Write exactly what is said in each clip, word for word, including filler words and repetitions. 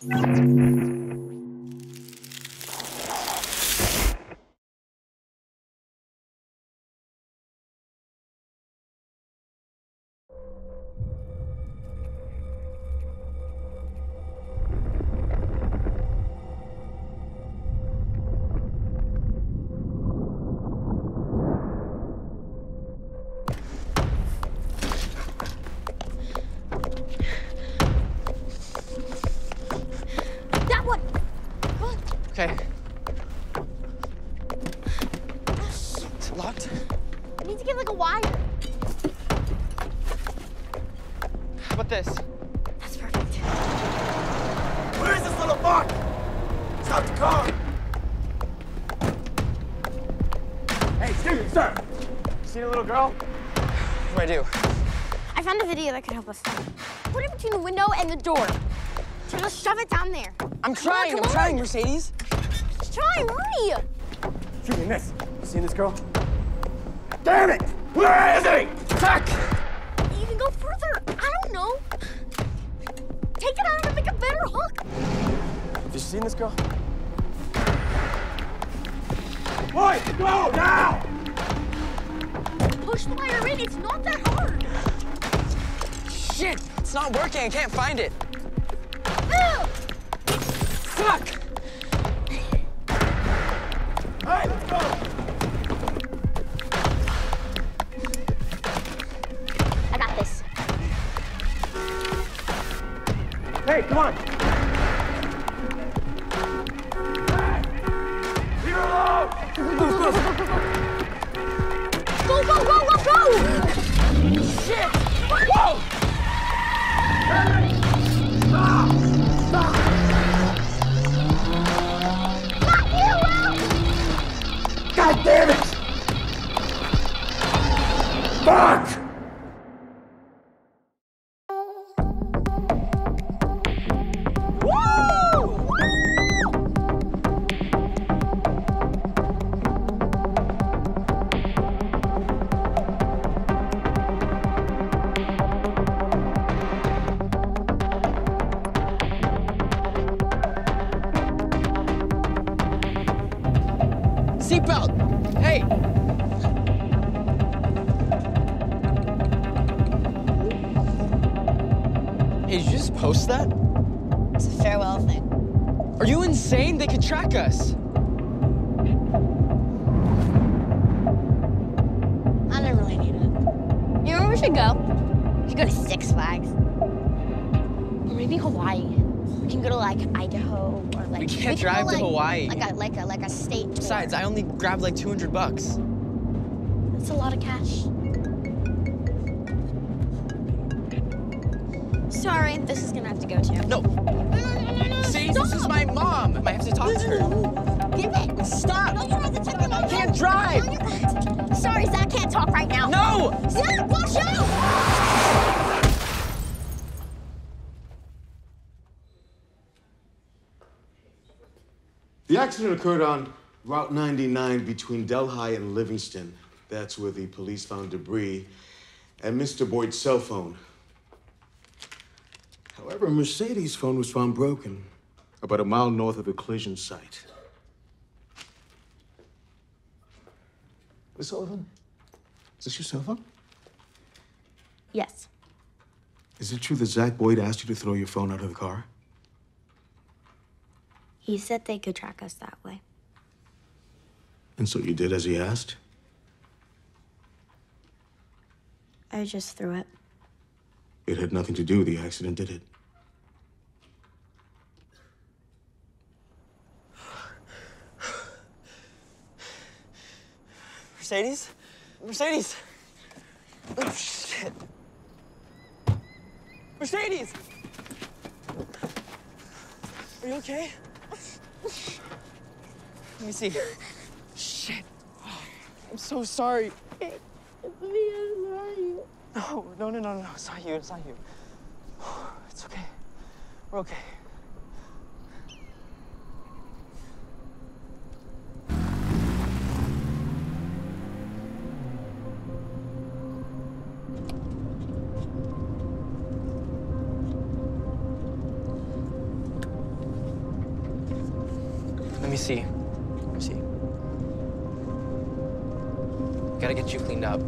Okay. It's locked. I need to get like a wire. How about this? That's perfect. Where is this little fuck? Stop the car! Hey, excuse me, sir! See the little girl? What do I do? I found a video that could help us. Put it between the window and the door. Tell us shove it down there. I'm trying, come on, come I'm on. trying, Mercedes. Just try, hurry! Shoot me, miss. You seen this girl? Damn it! Where is he? Fuck! You can go further. I don't know. Take it out and make a better hook. Have you seen this girl? Boy, go now! Push the wire in. It's not that hard. Shit! It's not working. I can't find it. Ugh. Fuck! Hey, let's go! I got this. Hey, come on! Hey! Leave her alone! Go, go, go, go, go! Shit! Whoa! Hey! Stop! Stop! God damn it! Fuck! Seatbelt! Hey! Hey, did you just post that? It's a farewell thing. Are you insane? They could track us. I don't really need it. You know where we should go? We should go to Six Flags. Or maybe Hawaii. We can go to, like, Idaho or, like... We can't we can drive go, like, to Hawaii. Like a, like a, like a state tour. Besides, I only grabbed, like, two hundred bucks. That's a lot of cash. Sorry, this is gonna have to go to you. No. No, no, no, no, no. See, stop. This is my mom. I have to talk no, to her. No, no. Give it. Stop. No, you have to check them out. I can't drive. No, sorry, Zach can't talk right now. No! Zach, watch out! The accident occurred on Route ninety-nine between Delhi and Livingston. That's where the police found debris and Mister Boyd's cell phone. However, Mercedes' phone was found broken about a mile north of the collision site. Miss Sullivan, is this your cell phone? Yes. Is it true that Zach Boyd asked you to throw your phone out of the car? He said they could track us that way. And so you did as he asked? I just threw it. It had nothing to do with the accident, did it? Mercedes? Mercedes! Oh, shit. Mercedes! Are you okay? Let me see. Shit. Oh, I'm so sorry. It's me, I'm sorry. No, no, no, no, no. It's not you, it's not you. It's okay. We're okay. me see. Let me see. Gotta get you cleaned up.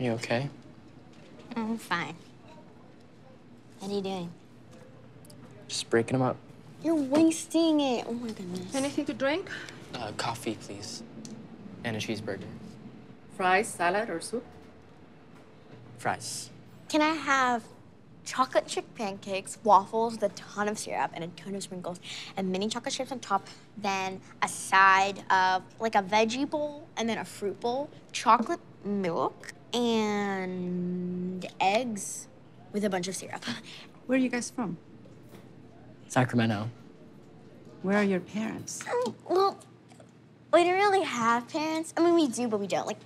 You okay? I'm fine. What are you doing? Just breaking them up. You're wasting it. Oh, my goodness. Anything to drink? Uh, coffee, please. And a cheeseburger. Fries, salad, or soup? Fries. Can I have chocolate chip pancakes, waffles with a ton of syrup and a ton of sprinkles, and mini chocolate chips on top, then a side of, like, a veggie bowl and then a fruit bowl, chocolate milk, and eggs with a bunch of syrup. Where are you guys from? Sacramento. Where are your parents? Um, well, we don't really have parents. I mean, we do, but we don't. Like,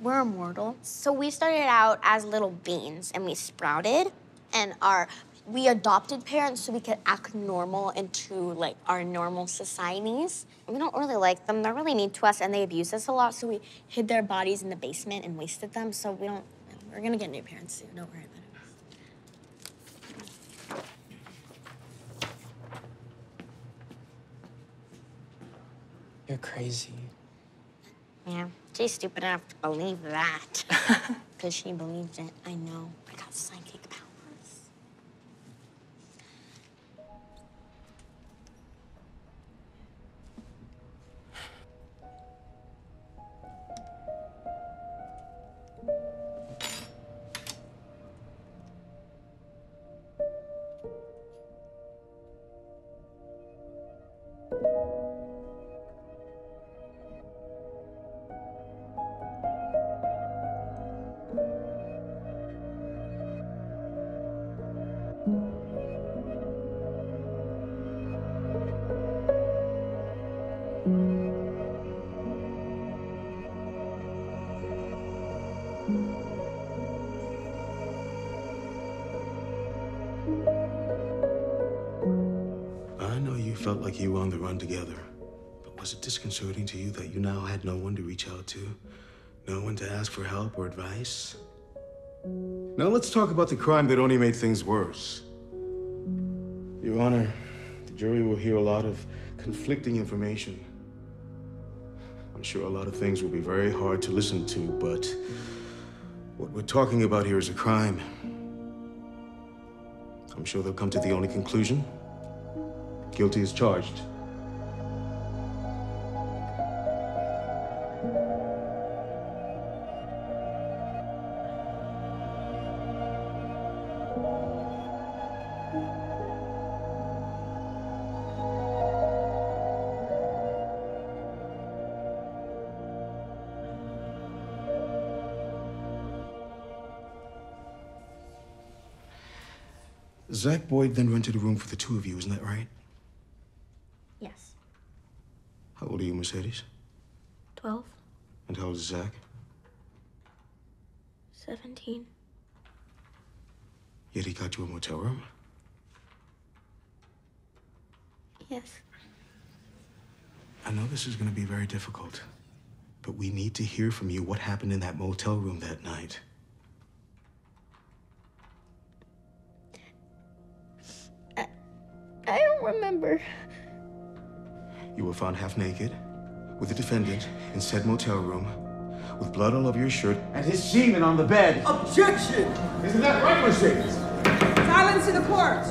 we're immortal. So we started out as little beans, and we sprouted, and our we adopted parents so we could act normal into, like, our normal societies. We don't really like them. They're really mean to us, and they abuse us a lot, so we hid their bodies in the basement and wasted them, so we don't... We're gonna get new parents soon. Don't worry about it. You're crazy. Yeah, she's stupid enough to believe that. Because she believes it. I know. I got psychic powers. Felt like you were on the run together, but was it disconcerting to you that you now had no one to reach out to, no one to ask for help or advice? Now let's talk about the crime that only made things worse. Your Honor, the jury will hear a lot of conflicting information. I'm sure a lot of things will be very hard to listen to, but what we're talking about here is a crime. I'm sure they'll come to the only conclusion. Guilty as charged. Zach Boyd then rented a room for the two of you, isn't that right? Yes. How old are you, Mercedes? Twelve. And how old is Zach? Seventeen. Yet he got you a motel room? Yes. I know this is going to be very difficult, but we need to hear from you what happened in that motel room that night. I, I don't remember. You were found half naked, with the defendant in said motel room, with blood all over your shirt and his semen on the bed. Objection! Isn't that right, Mercedes? Silence in the court!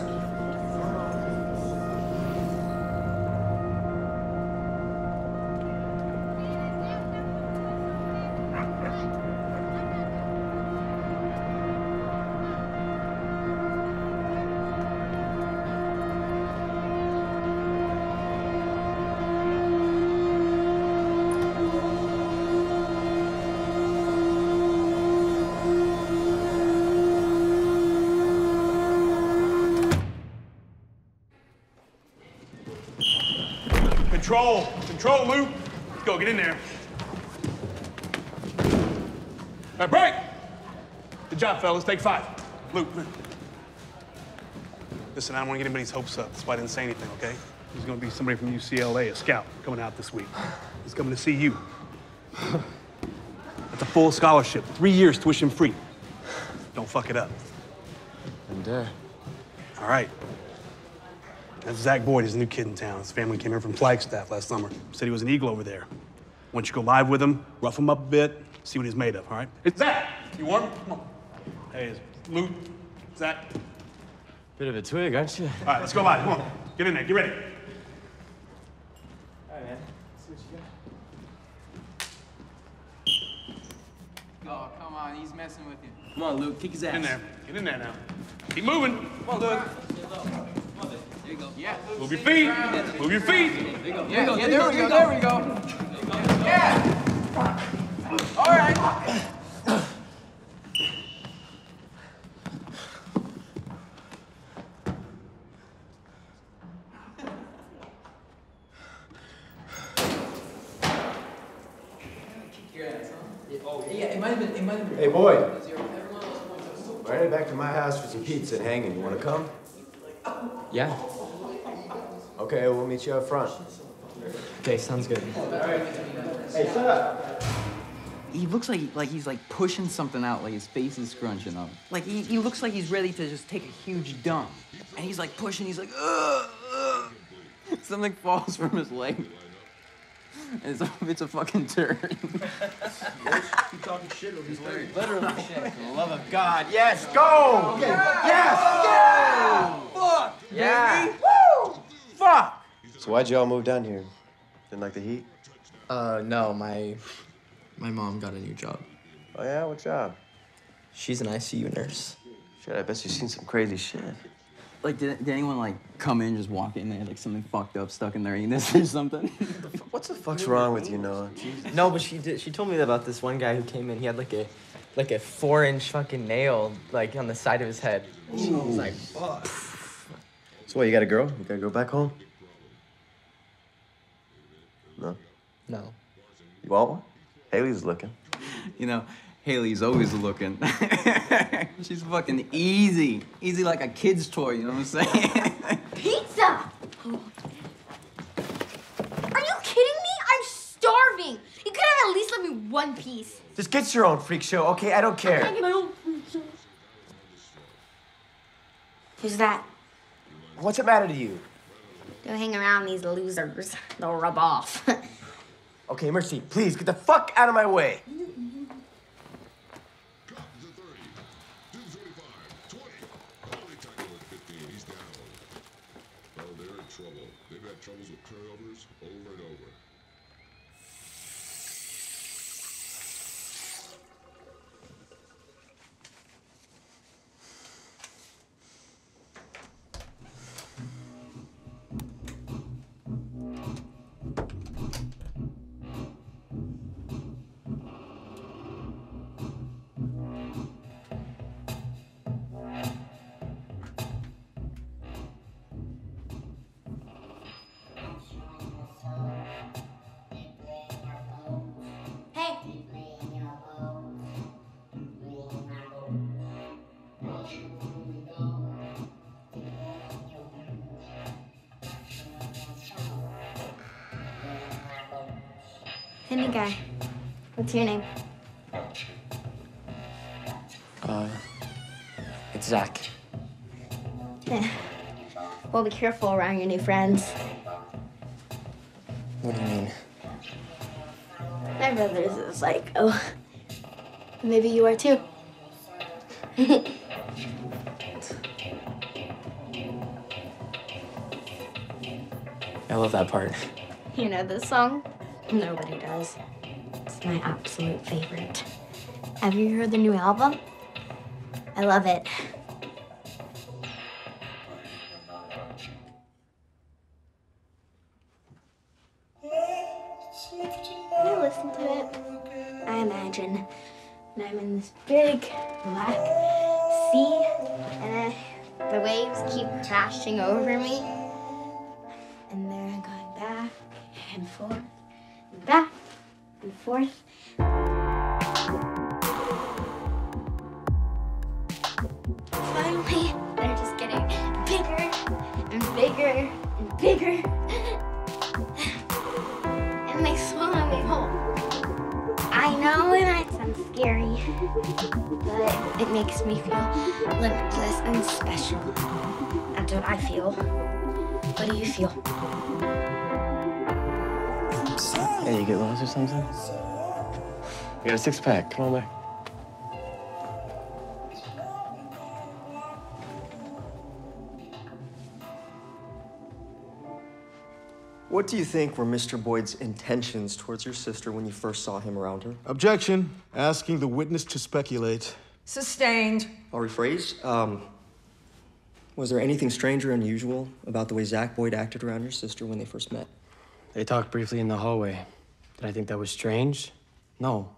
Control. Control, Luke. Let's go. Get in there. All right, break. Good job, fellas. Take five. Luke, man. Listen, I don't want to get anybody's hopes up. That's why I didn't say anything, okay? There's going to be somebody from U C L A, a scout, coming out this week. He's coming to see you. That's a full scholarship. Three years tuition free. Don't fuck it up. I'm there. All right. That's Zach Boyd. He's a new kid in town. His family came here from Flagstaff last summer. Said he was an eagle over there. Once you go live with him, rough him up a bit, see what he's made of, all right? It's Zach! You warm? Come on. Hey, Luke, Zach. Bit of a twig, aren't you? All right, let's go live. Come on. Get in there. Get ready. All right, man. Let's see what you got. Oh, come on. He's messing with you. Come on, Luke. Kick his ass. Get in there. Get in there now. Keep moving. Come on, Luke. There you go. Yeah. Move your feet. Move your feet. There you go. Yeah, yeah, there we go. There we go. Yeah. All right. Hey, boy. We're headed back to my house for some pizza and hanging. You want to come? Yeah. Okay, we'll meet you up front. Okay, sounds good. All right. Hey, shut up. He looks like like he's like pushing something out, like his face is scrunching up. Like he, he looks like he's ready to just take a huge dump, and he's like pushing. He's like, ugh, ugh. Something falls from his leg. It's a, it's a fucking turd. Keep talking shit over his legs. Literally shit. For the love of God. Yes, go! Yeah. Yes! Yeah! Fuck! Yeah! Woo! Fuck! So why'd y'all move down here? Didn't like the heat? Uh, no, my... My mom got a new job. Oh, yeah? What job? She's an I C U nurse. Shit, I bet you've seen some crazy shit. Like, did, did anyone, like, come in, just walk in there, like, something fucked up, stuck in their anus or something? What's the fuck's wrong with you, Noah? Jesus. No, but she did, she told me about this one guy who came in. He had, like, a like a four-inch fucking nail, like, on the side of his head. She was like, fuck. So what, you got a girl? You gotta go back home? No? No. You want one? Haley's looking. You know... Haley's always looking. She's fucking easy. Easy like a kid's toy, you know what I'm saying? Pizza! Are you kidding me? I'm starving. You could have at least let me one piece. Just get your own freak show, okay? I don't care. I can't get my own freak show. Who's that? What's it matter to you? Don't hang around these losers. They'll rub off. Okay, Mercy, please, get the fuck out of my way. Troubles with turnovers over and over. Any guy. What's your name? Uh, it's Zach. Yeah. Well, be careful around your new friends. What do you mean? My brother's a psycho. Maybe you are too. I love that part. You know this song? Nobody does. It's my absolute favorite. Have you heard the new album? I love it. I listen to it. I imagine. And I'm in this big black sea, and I, the waves keep crashing over me. And they're going back and forth, and back and forth. Finally, they're just getting bigger and bigger and bigger. And they swallow me whole. I know it might sound scary, but it makes me feel limitless and special. That's what I feel. What do you feel? Hey, you get lost or something? You got a six pack. Come on back. What do you think were Mister Boyd's intentions towards your sister when you first saw him around her? Objection. Asking the witness to speculate. Sustained. I'll rephrase. Um, was there anything strange or unusual about the way Zach Boyd acted around your sister when they first met? They talked briefly in the hallway. Did I think that was strange? No.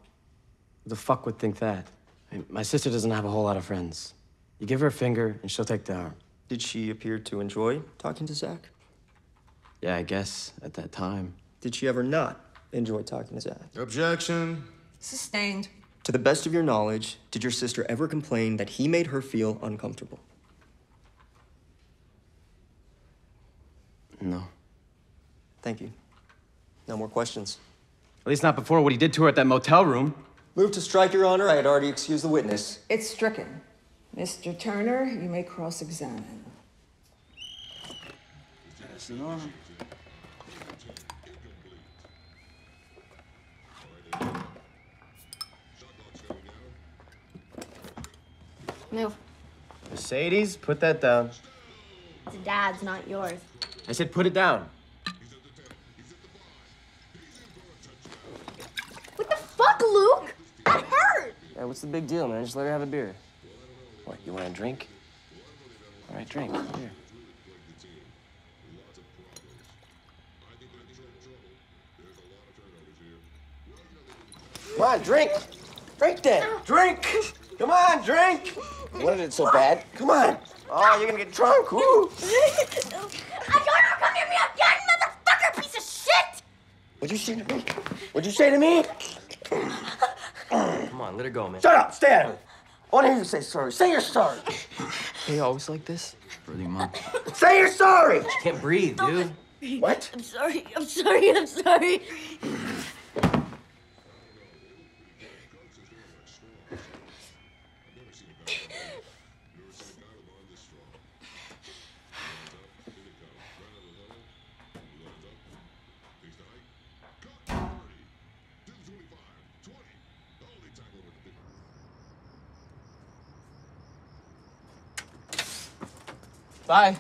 Who the fuck would think that? I mean, my sister doesn't have a whole lot of friends. You give her a finger and she'll take the arm. Did she appear to enjoy talking to Zach? Yeah, I guess, at that time. Did she ever not enjoy talking to Zach? Objection. Sustained. To the best of your knowledge, did your sister ever complain that he made her feel uncomfortable? No. Thank you. No more questions. At least not before what he did to her at that motel room. Move to strike, Your Honor. I had already excused the witness. It's stricken. Mister Turner, you may cross-examine. That's an arm. Move. Mercedes, put that down. It's Dad's, not yours. I said put it down. What the fuck, Luke? That hurt! Yeah, what's the big deal, man? Just let her have a beer. What, you want a drink? All right, drink. Here. Come on, drink! Drink then! Drink! Come on, drink! Wasn't it so bad? Come on! Oh, you're gonna get drunk! Woo! I don't know, come here, me again, motherfucker, piece of shit! What'd you say to me? What'd you say to me? Come on, let her go, man. Shut up! Stay out of it! I wanna hear you say sorry. Say you're sorry! Are you always like this? Pretty much. Say you're sorry! You can't breathe, dude. What? I'm sorry, I'm sorry, I'm sorry. Bye.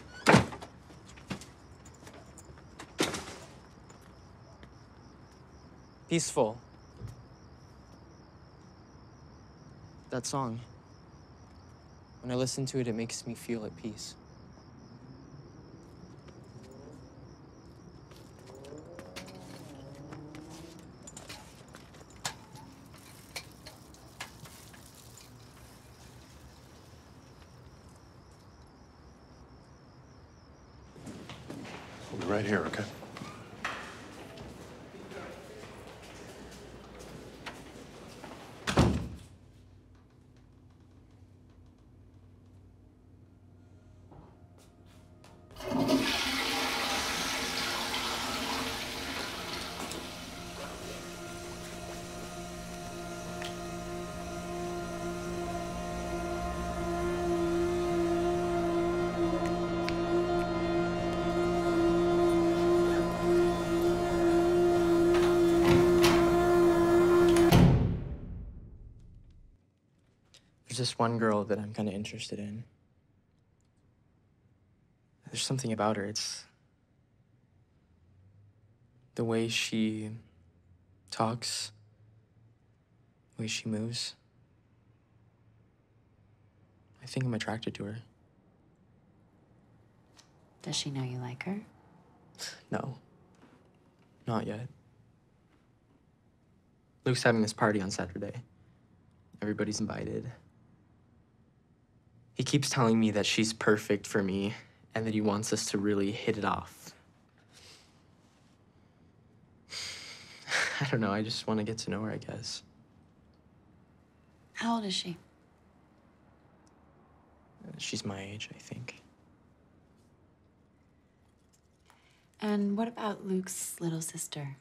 Peaceful. That song. When I listen to it, it makes me feel at peace. I'll be right here, okay? There's this one girl that I'm kind of interested in. There's something about her. It's the way she talks, the way she moves. I think I'm attracted to her. Does she know you like her? No, not yet. Luke's having this party on Saturday. Everybody's invited. He keeps telling me that she's perfect for me and that he wants us to really hit it off. I don't know. I just want to get to know her, I guess. How old is she? She's my age, I think. And what about Luke's little sister?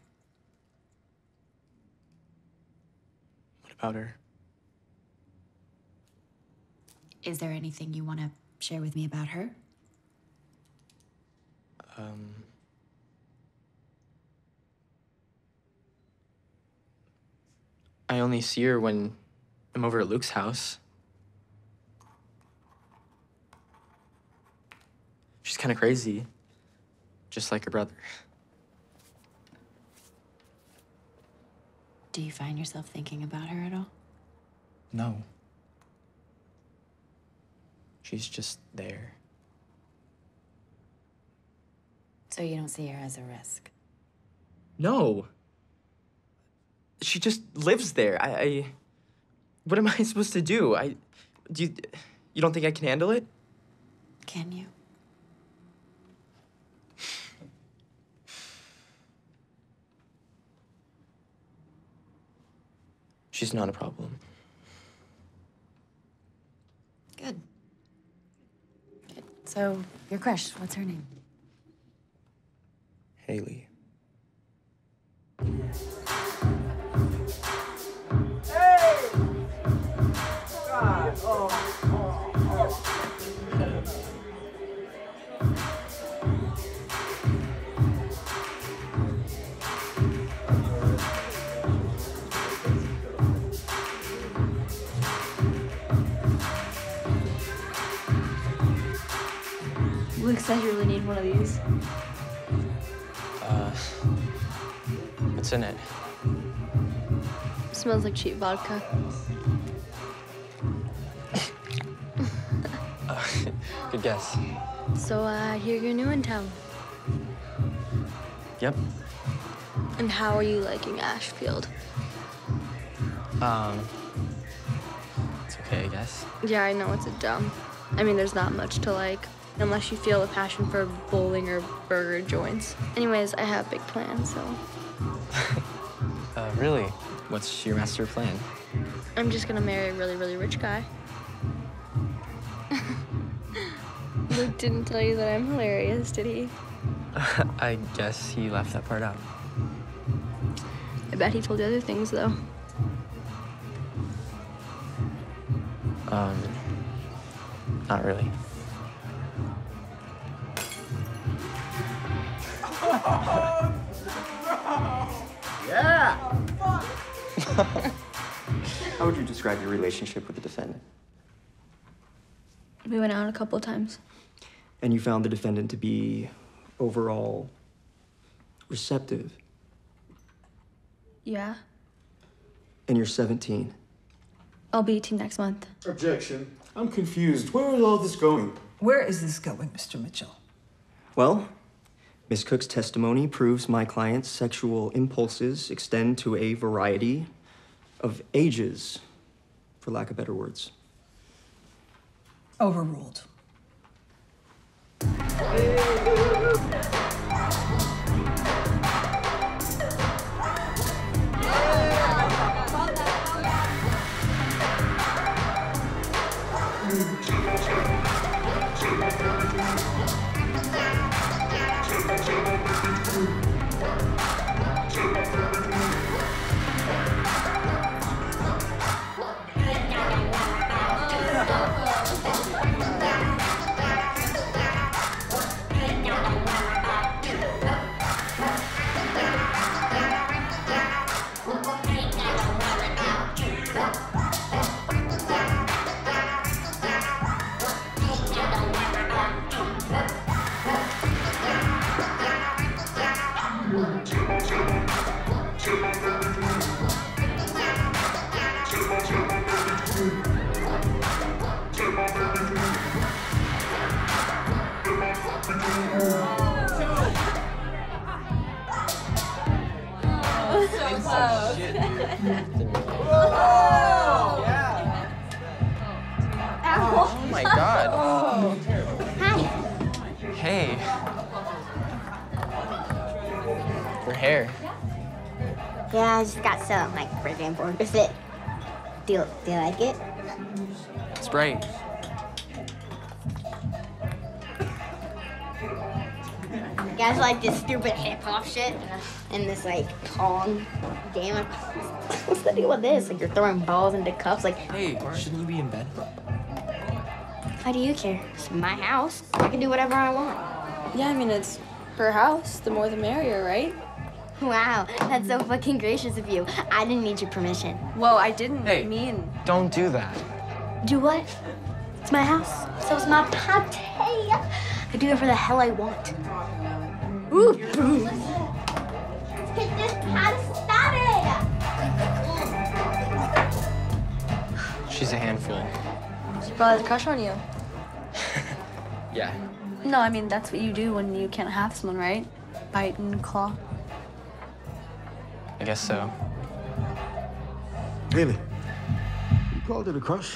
What about her? Is there anything you want to share with me about her? Um... I only see her when I'm over at Luke's house. She's kind of crazy, just like her brother. Do you find yourself thinking about her at all? No. She's just there. So you don't see her as a risk? No. She just lives there. I, I what am I supposed to do? I do you, you don't think I can handle it? Can you? She's not a problem. Good. Good. So, your crush, what's her name? Haley. Hey! God. Oh, oh, oh. Luke says you really need one of these. Uh, what's in it? It smells like cheap vodka. uh, good guess. So, uh, I hear you're new in town. Yep. And how are you liking Ashfield? Um, it's okay, I guess. Yeah, I know, it's a dump. I mean, there's not much to like. Unless you feel a passion for bowling or burger joints. Anyways, I have big plans, so. uh, really? What's your master plan? I'm just gonna marry a really, really rich guy. Luke didn't tell you that I'm hilarious, did he? Uh, I guess he left that part out. I bet he told you other things, though. Um, not really. Yeah! How would you describe your relationship with the defendant? We went out a couple of times. And you found the defendant to be overall receptive? Yeah. And you're seventeen? I'll be eighteen next month. Objection. I'm confused. Where is all this going? Where is this going, Mister Mitchell? Well, Miz Cook's testimony proves my client's sexual impulses extend to a variety of ages, for lack of better words. Overruled. Her hair. Yeah, I just got some, like, for example, is it? Do you, do you like it? It's bright. You guys like this stupid hip-hop shit and this, like, Pong game? What's the deal with this? Like, you're throwing balls into cups, like... Hey, shouldn't you be in bed? Why do you care? It's my house. I can do whatever I want. Yeah, I mean, it's her house. The more the merrier, right? Wow, that's so fucking gracious of you. I didn't need your permission. Whoa, I didn't hey, mean... don't do that. Do what? It's my house. So it's my party. I do it for the hell I want. Ooh. Let's get this party started. She's a handful. She probably has a crush on you. Yeah. No, I mean, that's what you do when you can't have someone, right? Bite and claw. I guess so. Baby, you called it a crush?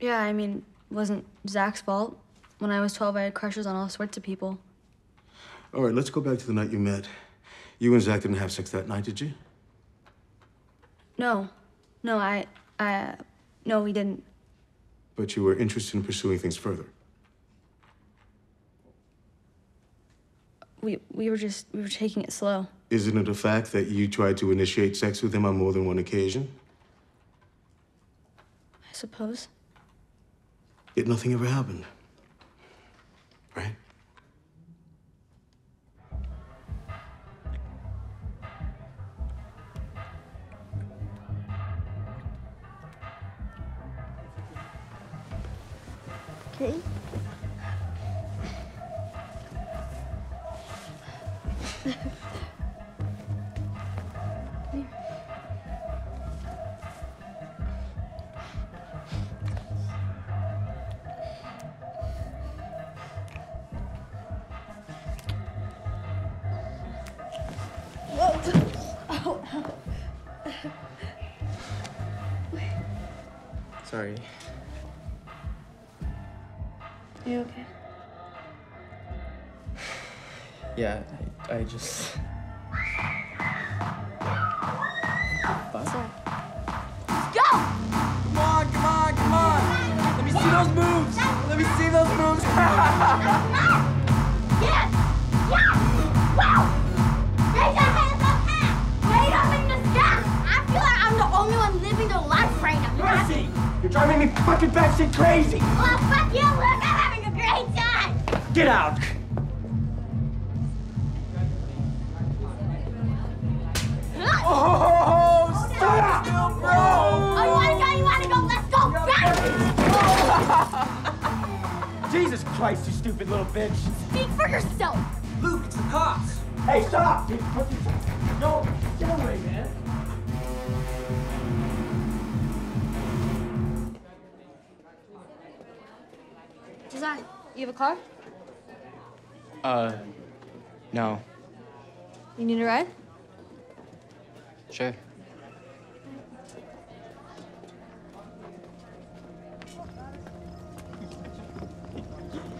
Yeah, I mean, it wasn't Zach's fault. When I was twelve, I had crushes on all sorts of people. All right, let's go back to the night you met. You and Zach didn't have sex that night, did you? No. No, I... I... No, we didn't. But you were interested in pursuing things further? We... we were just... we were taking it slow. Isn't it a fact that you tried to initiate sex with him on more than one occasion? I suppose. Yet nothing ever happened. Right? Okay. Sorry. You okay? Yeah, I, I just... What's that? Let's go! Come on, come on, come on! Let me see those moves! Let me see those moves! Yes! Yes! Wow! Raise your hands up high! Way up in the sky! I feel like I'm the only one living their life right now. Mercy! You're driving me fucking batshit crazy! Well, fuck you, look! I'm having a great time! Get out! Oh, stop! Still, bro! Oh, you wanna go? You wanna go? Let's go! Right! Jesus Christ, you stupid little bitch! Speak for yourself! Luke, it's the cops! Hey, stop! Dude, put your... No, get away, man! Design, you have a car? Uh, no. You need a ride? Sure.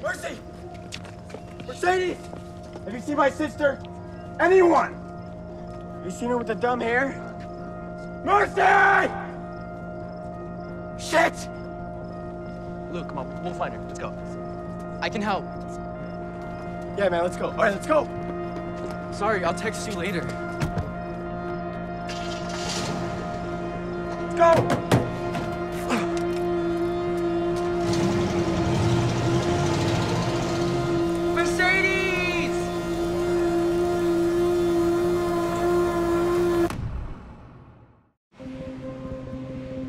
Mercy! Mercedes! Have you seen my sister? Anyone? Have you seen her with the dumb hair? Mercy! Shit! Luke, come on, we'll find her. Let's go. I can help. Yeah, man, let's go. All right, let's go. Sorry, I'll text you later. Let's go! Mercedes!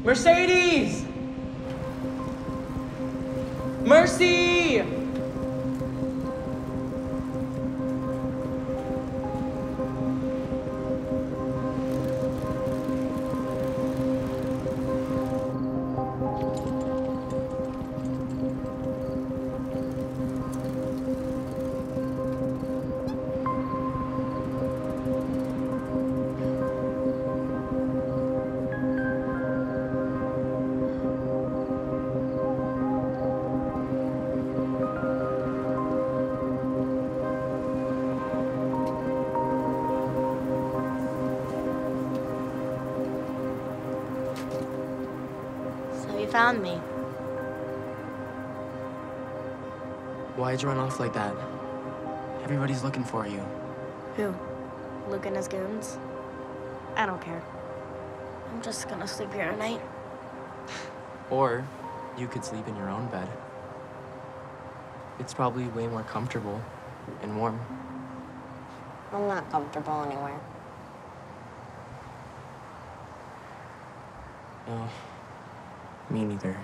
Mercedes! Mercy! found me. Why'd you run off like that? Everybody's looking for you. Who? Luke and his goons? I don't care. I'm just gonna sleep here tonight. Or you could sleep in your own bed. It's probably way more comfortable and warm. I'm not comfortable anywhere. No, me neither.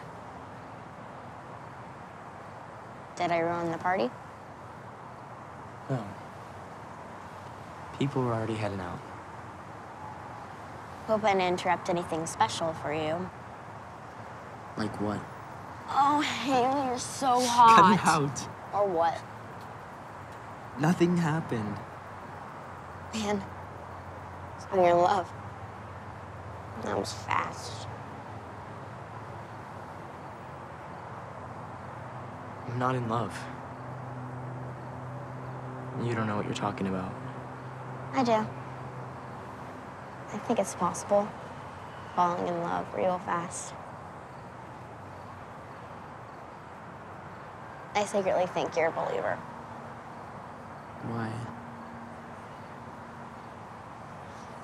Did I ruin the party? No. People were already heading out. Hope I didn't interrupt anything special for you. Like what? Oh, Haley, you're so hot. Cut it out. Or what? Nothing happened. Man, it's on your love. That was fast. I'm not in love. You don't know what you're talking about. I do. I think it's possible. Falling in love real fast. I secretly think you're a believer. Why?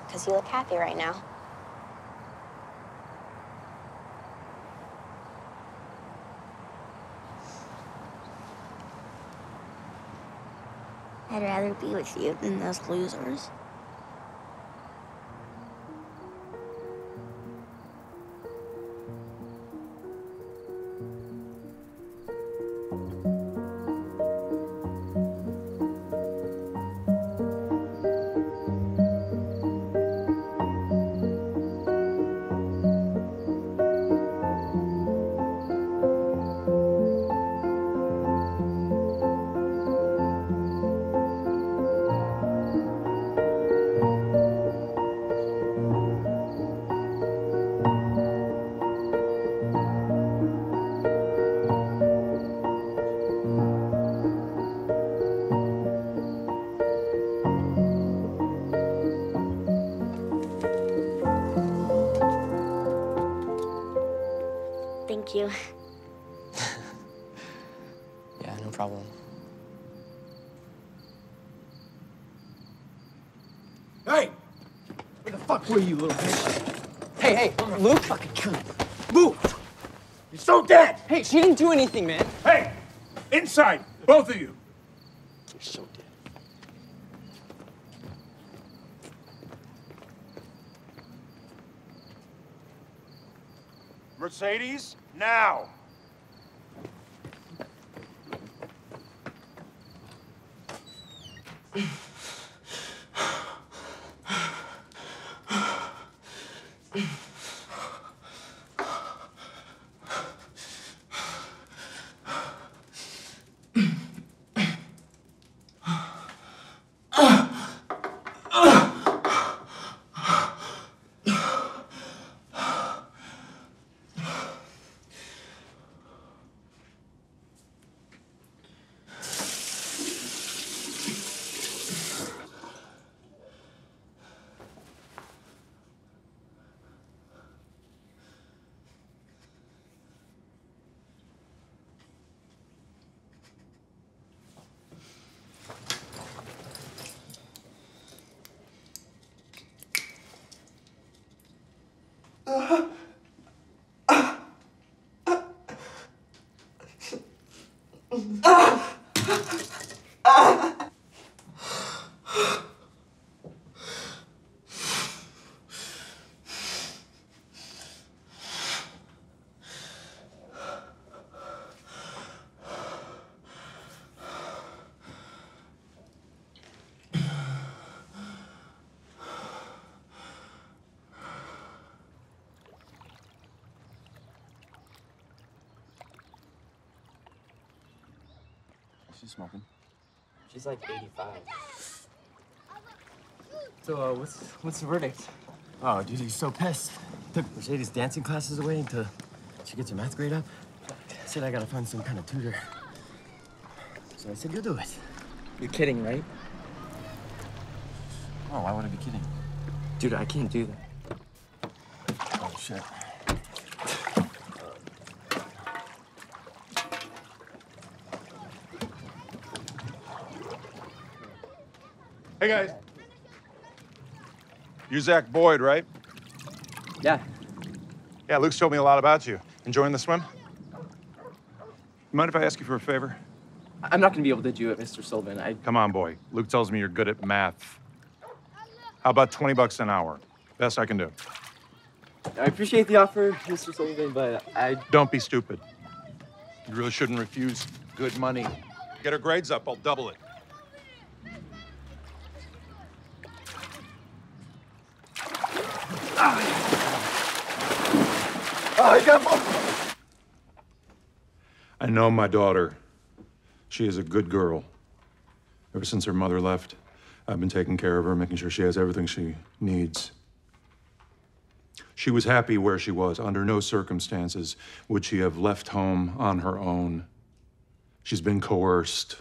Because you look happy right now. I'd rather be with you than those losers. Thank you. Yeah, no problem. Hey! Where the fuck were you, little bitch? Hey, hey, I'm Luke? Fucking kill you. Move! You're so dead! Hey, she didn't do anything, man. Hey! Inside, both of you! You're so dead. Mercedes, now! She's smoking. She's like eighty-five. So, uh, what's what's the verdict? Oh, dude, he's so pissed. Took Mercedes' dancing classes away until she gets her math grade up. Said I gotta find some kind of tutor. So I said, you'll do it. You're kidding, right? Oh, why would I be kidding? Dude, I can't do that. Oh, shit. Hey, guys. You're Zach Boyd, right? Yeah. Yeah, Luke's told me a lot about you. Enjoying the swim? Mind if I ask you for a favor? I'm not going to be able to do it, Mister Sullivan. I... Come on, boy. Luke tells me you're good at math. How about twenty bucks an hour? Best I can do. I appreciate the offer, Mister Sullivan, but I... Don't be stupid. You really shouldn't refuse good money. Get her grades up, I'll double it. I got more. I know my daughter. She is a good girl. Ever since her mother left, I've been taking care of her, making sure she has everything she needs. She was happy where she was. Under no circumstances would she have left home on her own. She's been coerced.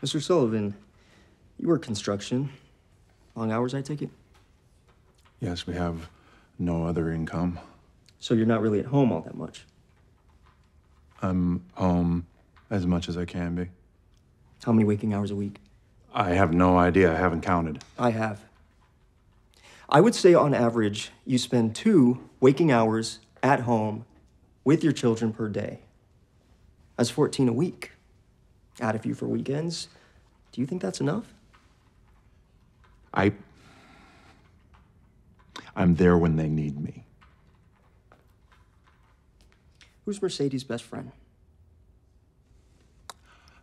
Mister Sullivan, you work construction. Long hours, I take it? Yes, we have no other income. So you're not really at home all that much? I'm home as much as I can be. How many waking hours a week? I have no idea. I haven't counted. I have. I would say on average, you spend two waking hours at home with your children per day. That's fourteen a week. Add a few for weekends. Do you think that's enough? I... I'm there when they need me. Who's Mercedes' best friend?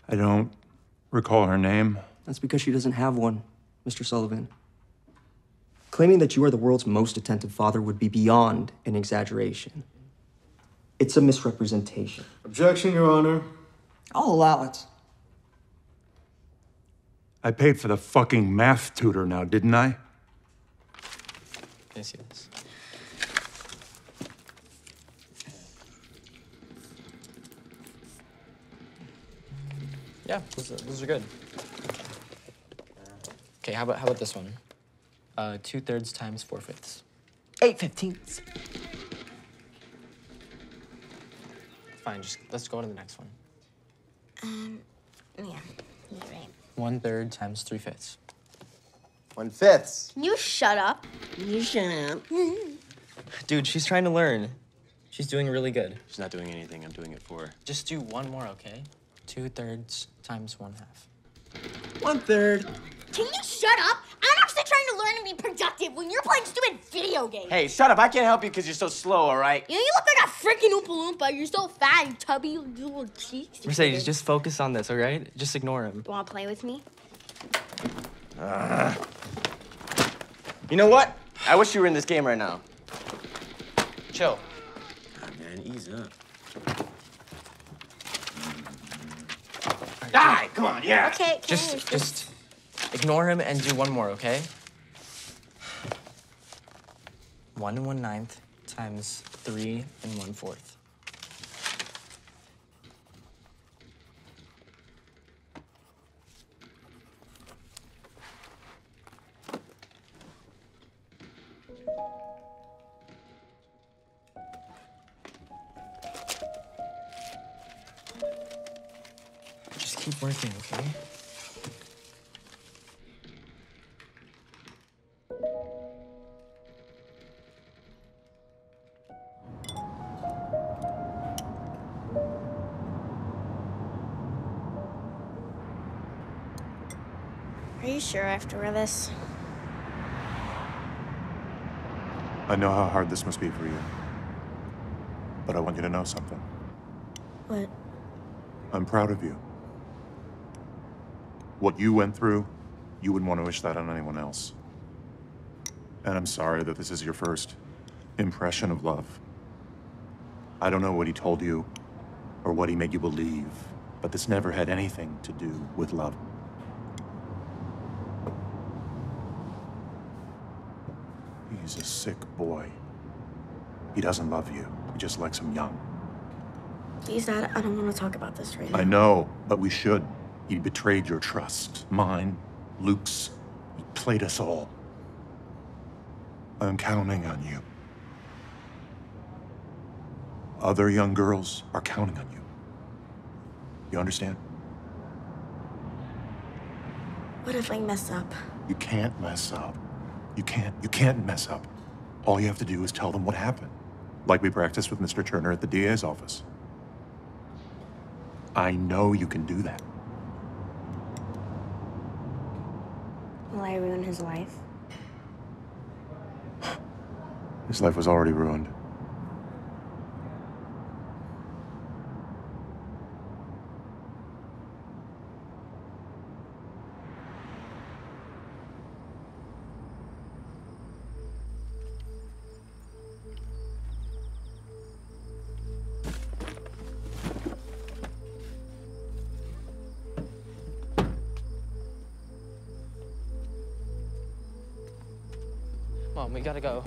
I don't recall her name. That's because she doesn't have one, Mister Sullivan. Claiming that you are the world's most attentive father would be beyond an exaggeration. It's a misrepresentation. Objection, Your Honor. I'll allow it. I paid for the fucking math tutor now, didn't I? Yes, yes. Yeah, those are, those are good. Okay, how about how about this one? Uh, two thirds times four fifths. Eight fifteenths. Fine, just let's go on to the next one. Um, yeah, you're right. One third times three fifths. One fifths. Can you shut up? You shut up. Dude, she's trying to learn. She's doing really good. She's not doing anything. I'm doing it for her. Just do one more, okay? Two thirds times one half. One third. Can you shut up? I'm actually trying to learn and be productive when you're playing stupid video games. Hey, shut up. I can't help you because you're so slow, all right? You know, you look like a freaking Oompa Loompa. You're so fat and tubby, your little cheeks. Mercedes, just focus on this, all right? Just ignore him. You want to play with me? Uh, you know what? I wish you were in this game right now. Chill. God, man, ease up. Die! Come on, yeah. Okay. Can just, I just ignore him and do one more, okay? One and one ninth times three and one fourth. Keep working, okay? Are you sure I have to wear this? I know how hard this must be for you. But I want you to know something. What? I'm proud of you. What you went through, you wouldn't want to wish that on anyone else. And I'm sorry that this is your first impression of love. I don't know what he told you or what he made you believe, but this never had anything to do with love. He's a sick boy. He doesn't love you. He just likes him young. Please, Dad, I don't want to talk about this right now. I know, but we should. He betrayed your trust, mine, Luke's. He played us all. I'm counting on you. Other young girls are counting on you. You understand? What if I mess up? You can't mess up. You can't, you can't mess up. All you have to do is tell them what happened. Like we practiced with Mister Turner at the D A's office. I know you can do that. Will I ruin his life? His life was already ruined. Mom, we gotta go.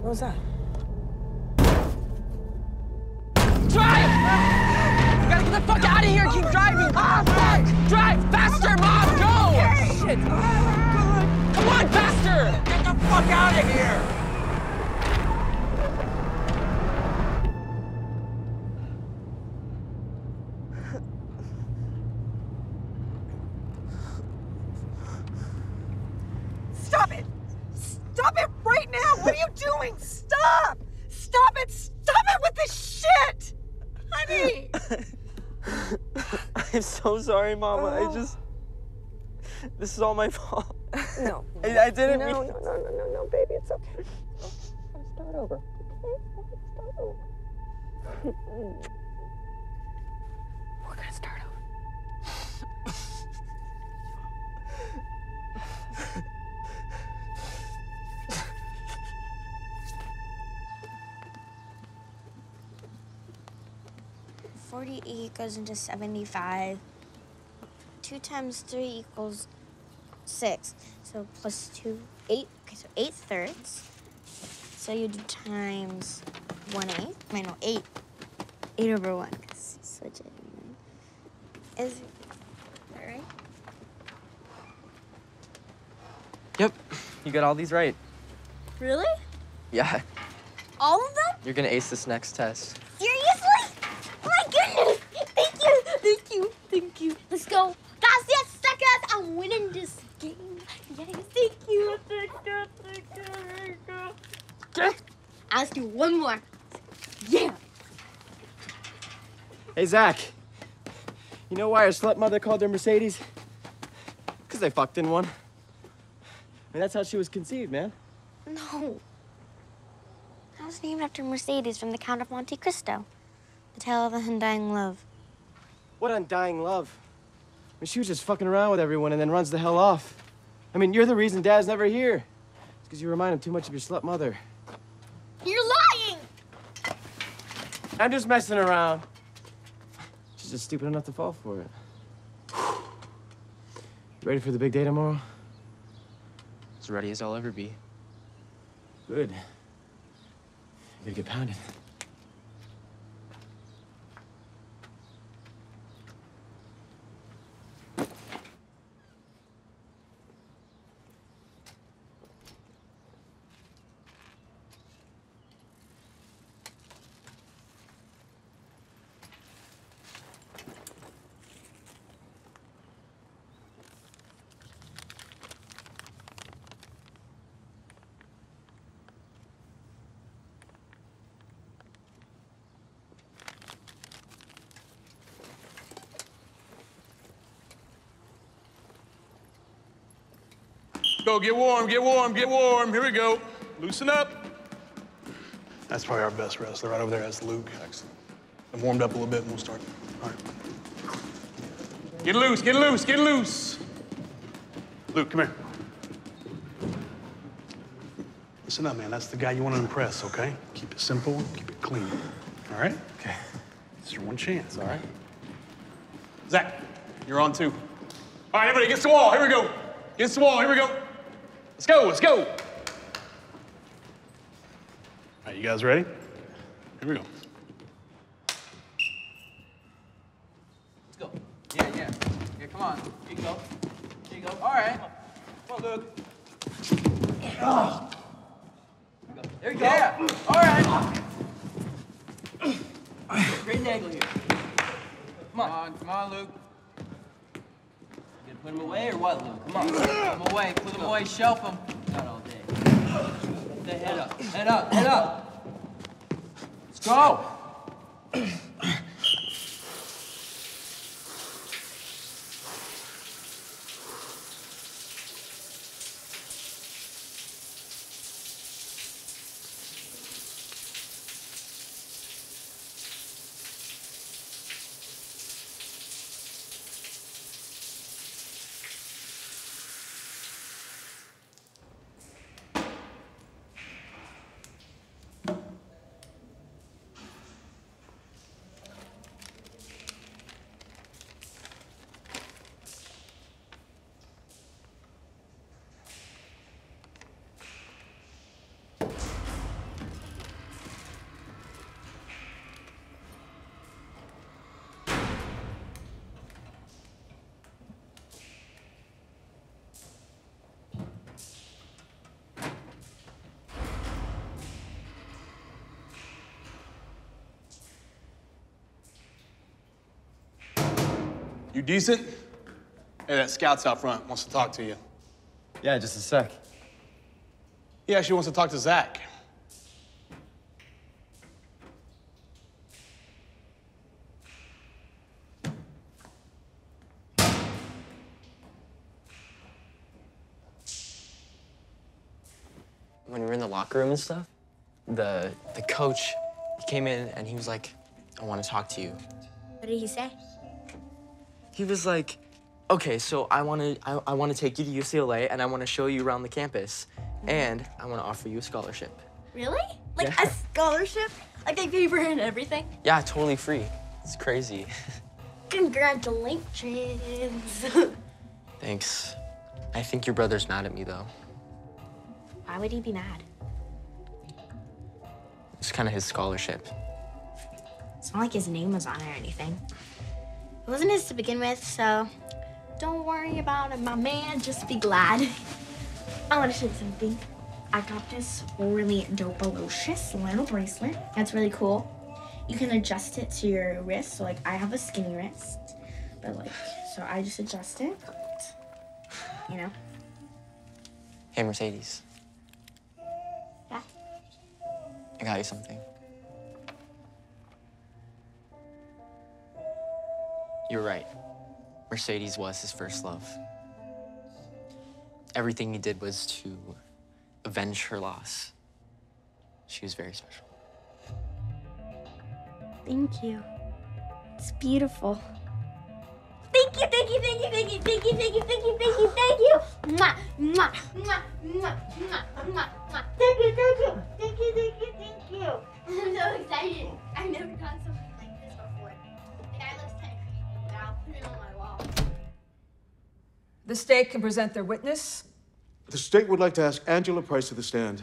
What was that? Drive! Ah! We gotta get the fuck out of here and keep driving! Ah, fuck! Drive faster, Mom! Go! Okay. Shit! Oh, God. Come on, faster! Get the fuck out of here! Stop it! Stop it right now! What are you doing? Stop! Stop it! Stop it with this shit! Honey! I'm so sorry, Mama. Oh. I just... This is all my fault. No. I, I didn't no, mean... No, no, no, no, no, baby. It's okay. I'll start over. Start over. We're gonna start over. forty-eight goes into seventy-five. Two times three equals six. So plus two, eight. Okay, so eight thirds. So you do times one eighth. I know, eight. Eight over one, because you switch it. Is that right? Yep, you got all these right. Really? Yeah. All of them? You're gonna ace this next test. Thank you. Let's go. Gracias, suckers. I'm winning this game. Yes, thank you. Thank you. Thank you. Thank you. Just ask you one more. Yeah. Hey, Zach. You know why her slut mother called her Mercedes? Because they fucked in one. I mean, that's how she was conceived, man. No. I was named after Mercedes from the Count of Monte Cristo, the tale of the undying love. What undying love. I mean, she was just fucking around with everyone and then runs the hell off. I mean, you're the reason Dad's never here. It's because you remind him too much of your slut mother. You're lying! I'm just messing around. She's just stupid enough to fall for it. You ready for the big day tomorrow? As ready as I'll ever be. Good. You're gonna get pounded. Go, get warm, get warm, get warm. Here we go. Loosen up. That's probably our best wrestler right over there. That's Luke. Excellent. I've warmed up a little bit and we'll start. All right. Get loose, get loose, get loose. Luke, come here. Listen up, man. That's the guy you want to impress, okay? Keep it simple, keep it clean. All right? Okay. It's your one chance, all right? Zach, you're on too. All right, everybody, get to the wall. Here we go. Get to the wall. Here we go. Let's go, let's go. All right, you guys ready? Here we go. Let's go. Yeah, yeah. Yeah, come on. Here you go. Here you go. All right. Come on, Luke. Oh. Here we go. There you go. Yeah. All right. Great angle here. Come on. Come on, come on, Luke. You gonna put him away or what, Luke? Come on. Put him away. Put him away. Shelf him. Not all day. Put the head up. Head up. Head up. Let's go. You decent? Hey, that scout's out front, wants to talk to you. Yeah, just a sec. He actually wants to talk to Zach. When we were in the locker room and stuff, the, the coach, he came in and he was like, I want to talk to you. What did he say? He was like, okay, so I want to I, I want to take you to U C L A and I want to show you around the campus and I want to offer you a scholarship. Really? Like yeah. A scholarship? Like they pay for it and everything? Yeah, totally free. It's crazy. Congratulations. Thanks. I think your brother's mad at me though. Why would he be mad? It's kind of his scholarship. It's not like his name was on it or anything. It wasn't his to begin with, so don't worry about it, my man. Just be glad. I want to show you something. I got this really dope, delicious little bracelet. That's really cool. You can adjust it to your wrist. So, like, I have a skinny wrist, but like, so I just adjust it. You know. Hey, Mercedes. Yeah. I got you something. You're right. Mercedes was his first love. Everything he did was to avenge her loss. She was very special. Thank you. It's beautiful. Thank you, thank you, thank you, thank you, thank you, thank you, thank you, thank you, thank you. Mwah, mwah, mwah, mwah, mwah, mwah. Thank you, thank you, thank you, thank you, thank you. I'm so excited. I've never done something. The state can present their witness. The state would like to ask Angela Price to the stand.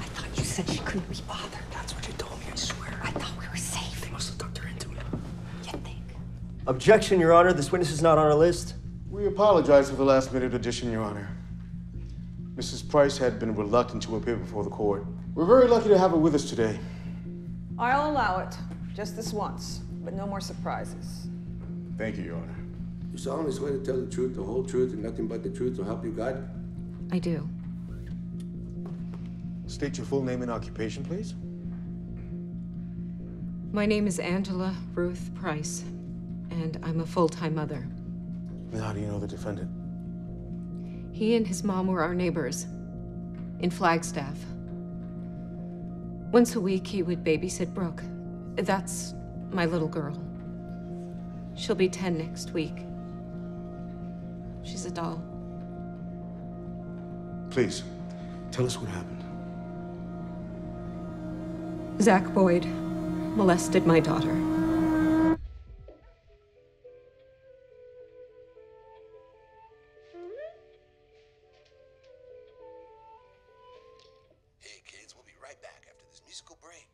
I thought you said she couldn't be bothered. That's what you told me, I swear. I thought we were safe. They must have ducked her into it. You think? Objection, Your Honor. This witness is not on our list. We apologize for the last-minute addition, Your Honor. Missus Price had been reluctant to appear before the court. We're very lucky to have her with us today. I'll allow it, just this once. But no more surprises. Thank you, Your Honor. You solemnly swear to tell the truth, the whole truth, and nothing but the truth to help you God? I do. State your full name and occupation, please. My name is Angela Ruth Price, and I'm a full-time mother. Then how do you know the defendant? He and his mom were our neighbors in Flagstaff. Once a week, he would babysit Brooke. That's my little girl. She'll be ten next week. She's a doll. Please, tell us what happened. Zach Boyd molested my daughter. Hey kids, we'll be right back after this musical break.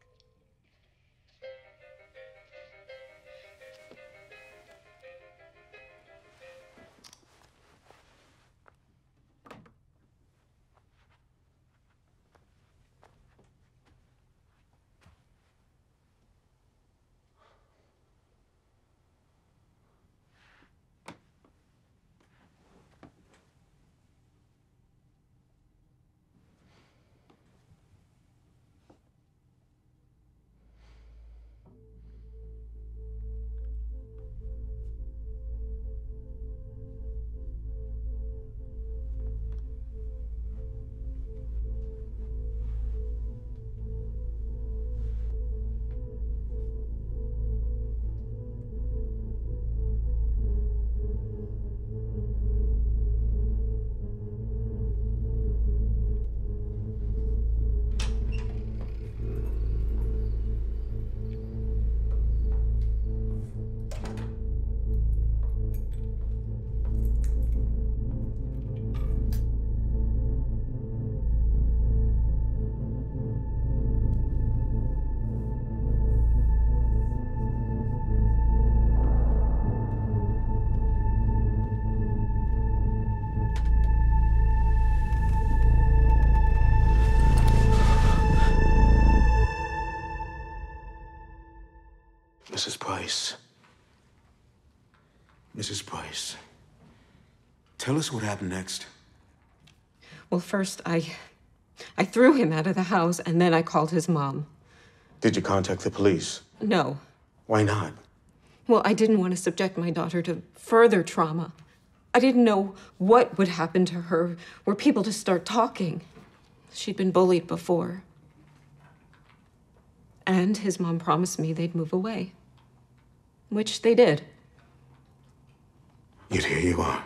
Price. Missus Price, tell us what happened next. Well, first I, I threw him out of the house, and then I called his mom. Did you contact the police? No. Why not? Well, I didn't want to subject my daughter to further trauma. I didn't know what would happen to her were people to start talking. She'd been bullied before. And his mom promised me they'd move away, which they did. Yet here you are.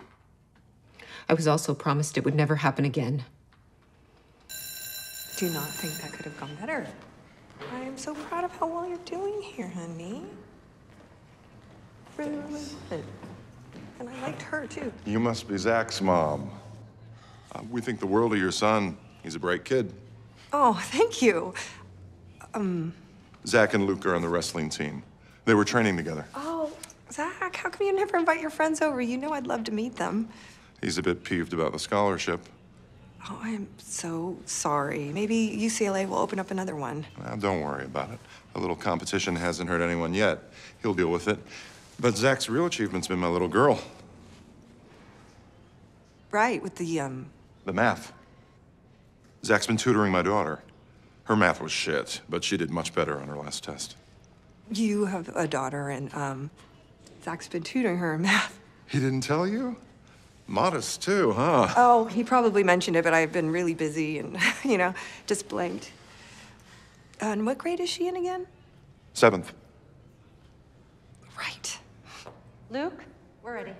I was also promised it would never happen again. Do you not think that could have gone better? I am so proud of how well you're doing here, honey. Really, really good. And I liked her, too. You must be Zach's mom. Uh, we think the world of your son. He's a bright kid. Oh, thank you. Um... Zach and Luke are on the wrestling team. They were training together. Oh, Zach, how come you never invite your friends over? You know I'd love to meet them. He's a bit peeved about the scholarship. Oh, I'm so sorry. Maybe U C L A will open up another one. Well, don't worry about it. A little competition hasn't hurt anyone yet. He'll deal with it. But Zach's real achievement's been my little girl. Right, with the, um... the math. Zach's been tutoring my daughter. Her math was shit, but she did much better on her last test. You have a daughter, and, um, Zach's been tutoring her in math. He didn't tell you? Modest, too, huh? Oh, he probably mentioned it, but I've been really busy and, you know, just blanked. Uh, and what grade is she in again? Seventh. Right. Luke, we're ready.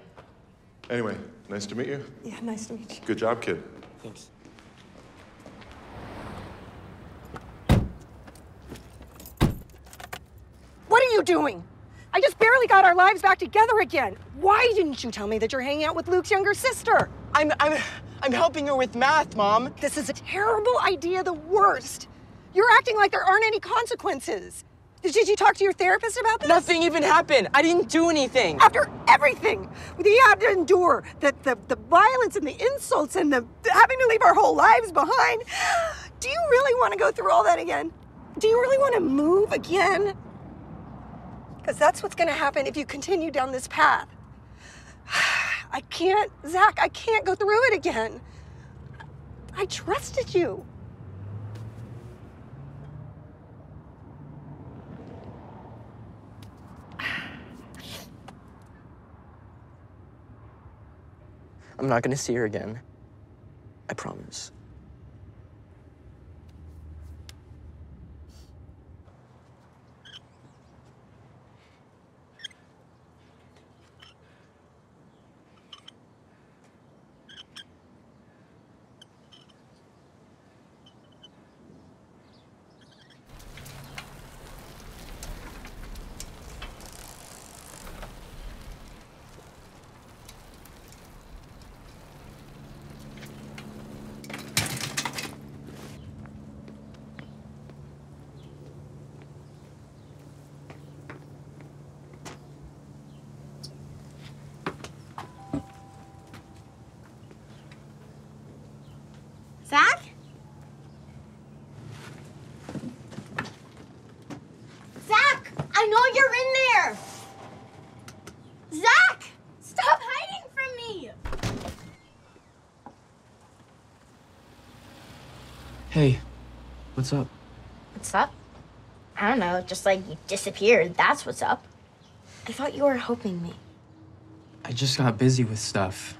Anyway, nice to meet you. Yeah, nice to meet you. Good job, kid. Thanks. What are you doing? I just barely got our lives back together again. Why didn't you tell me that you're hanging out with Luke's younger sister? I'm, I'm, I'm helping her with math, Mom. This is a terrible idea, the worst. You're acting like there aren't any consequences. Did you talk to your therapist about this? Nothing even happened. I didn't do anything. After everything we had to endure, the, the, the violence and the insults and the having to leave our whole lives behind, do you really want to go through all that again? Do you really want to move again? Because that's what's going to happen if you continue down this path. I can't, Zach, I can't go through it again. I trusted you. I'm not going to see her again. I promise. Zach? Zach! I know you're in there! Zach! Stop hiding from me! Hey, what's up? What's up? I don't know, just like you disappeared, that's what's up. I thought you were helping me. I just got busy with stuff.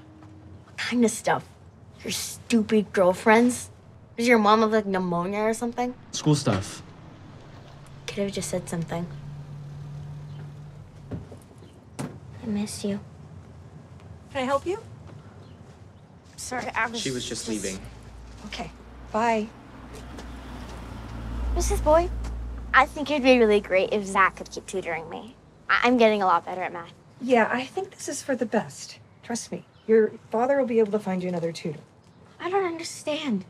What kind of stuff? Your stupid girlfriends? Does your mom have, like, pneumonia or something? School stuff. Could have just said something. I miss you. Can I help you? Sorry, I was She was just, just... leaving. Okay, bye. Missus Boyd, I think it'd be really great if Zach could keep tutoring me. I I'm getting a lot better at math. Yeah, I think this is for the best. Trust me. Your father will be able to find you another tutor. I don't understand.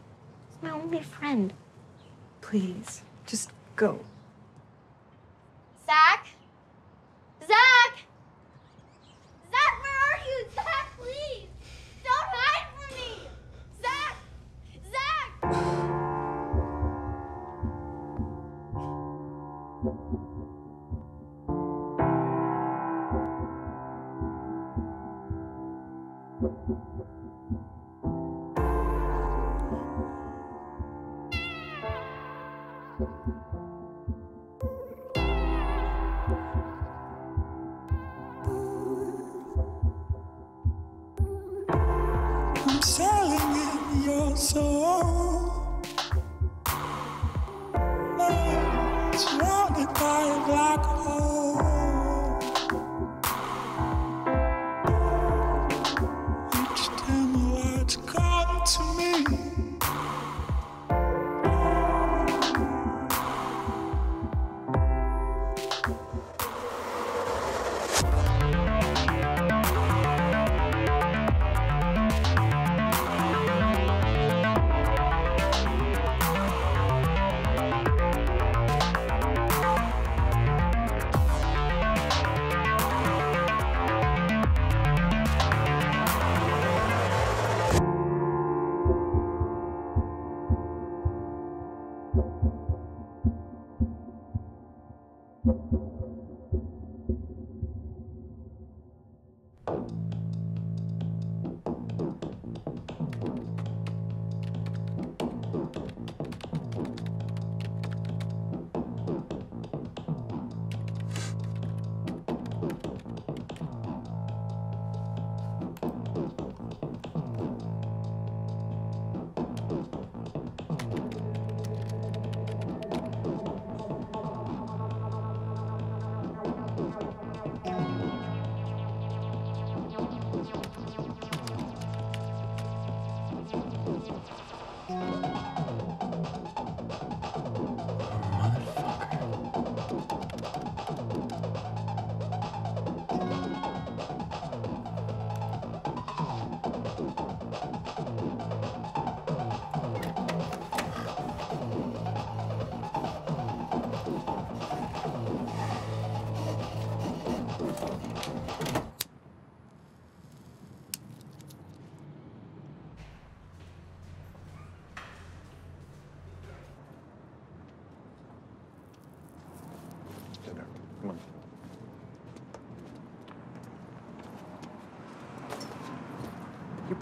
He's my only friend. Please, just go. Zach? Zach! Zach, where are you? Zach, please! Don't hide from me! Zach! Zach! my soul. It's surrounded by a black hole. Each time the lights come to me,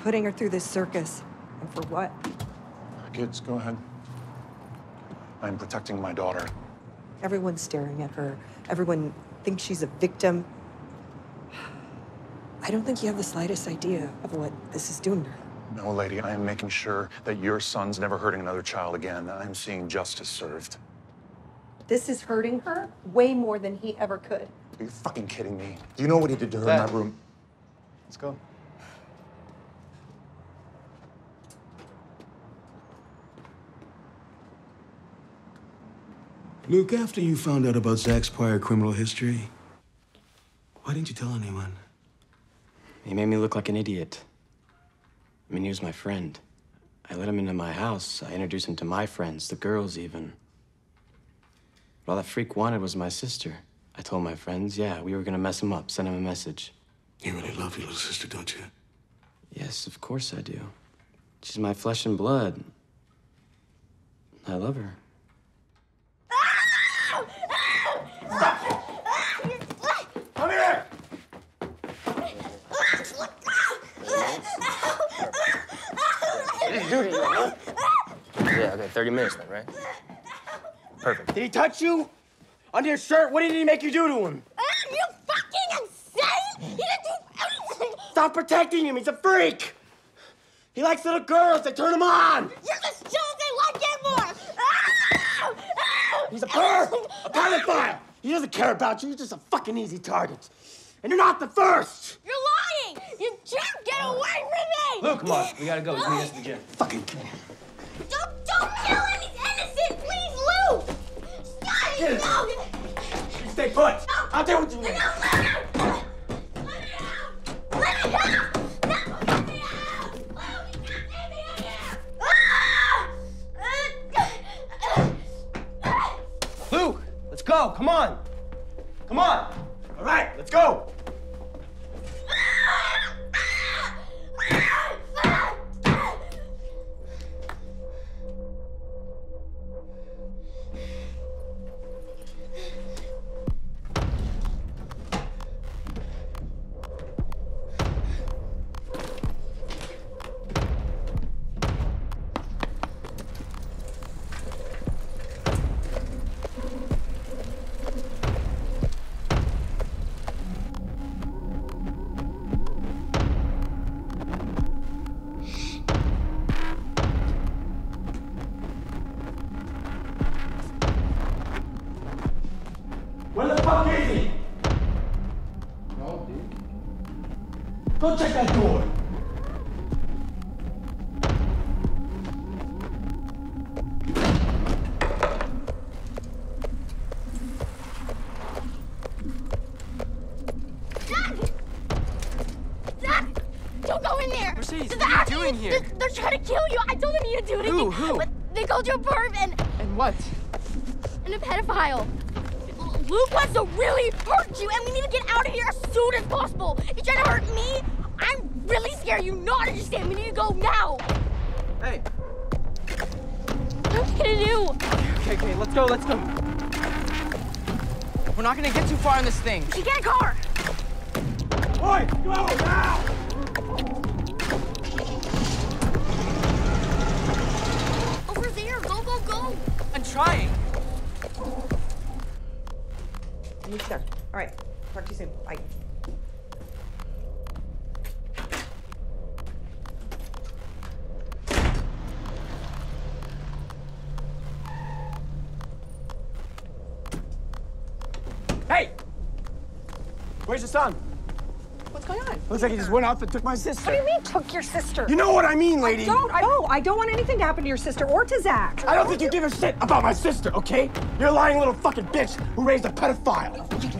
putting her through this circus. And for what? Kids, go ahead. I'm protecting my daughter. Everyone's staring at her. Everyone thinks she's a victim. I don't think you have the slightest idea of what this is doing to her. No, lady, I am making sure that your son's never hurting another child again. I'm seeing justice served. This is hurting her way more than he ever could. Are you fucking kidding me? Do you know what he did to her Dad. In my room? Let's go. Luke, after you found out about Zach's prior criminal history, why didn't you tell anyone? He made me look like an idiot. I mean, he was my friend. I let him into my house. I introduced him to my friends, the girls even. But all that freak wanted was my sister. I told my friends, yeah, we were gonna mess him up, send him a message. You really love your little sister, don't you? Yes, of course I do. She's my flesh and blood. I love her. Come here! Yeah, okay, thirty minutes then, right? Perfect. Did he touch you? Under your shirt? What did he make you do to him? Are you fucking insane? He didn't do anything! Stop protecting him, he's a freak! He likes little girls, they turn him on! You're just shows they like it more! He's a perv! A pedophile! He doesn't care about you. You're just a fucking easy target. And you're not the first! You're lying! You jerk! Get away from me! Luke, come on. We gotta go. Let's meet us at the gym. Fucking kill him. Don't, don't kill him! He's innocent! Please, Luke! Stop! Get him! No. You stay put! No. I'll tell you what you mean. No, let me out! Let me out! Let me out! Go, come on. Come on. All right, let's go. Go check that door. Here. They're, they're trying to kill you. I told them you to do anything. Who? Who? But they called you a perv and... And what? And a pedophile. Luke wants to really hurt you, and we need to get out of here as soon as possible. You trying to hurt me? I'm really scared. You not understand. We need to go now. Hey. What are we gonna do? Okay, okay, let's go, let's go. We're not gonna get too far in this thing. You get a car. Boy, go now! Trying. You need to go. Alright. Talk to you soon. Bye. Hey! Where's your son? What's going on? Looks like he just went off and took my sister. What do you mean, took your sister? You know what I mean, lady. I don't. I know. I don't want anything to happen to your sister or to Zach. I don't think you give a shit about my sister, okay? You're a lying little fucking bitch who raised a pedophile.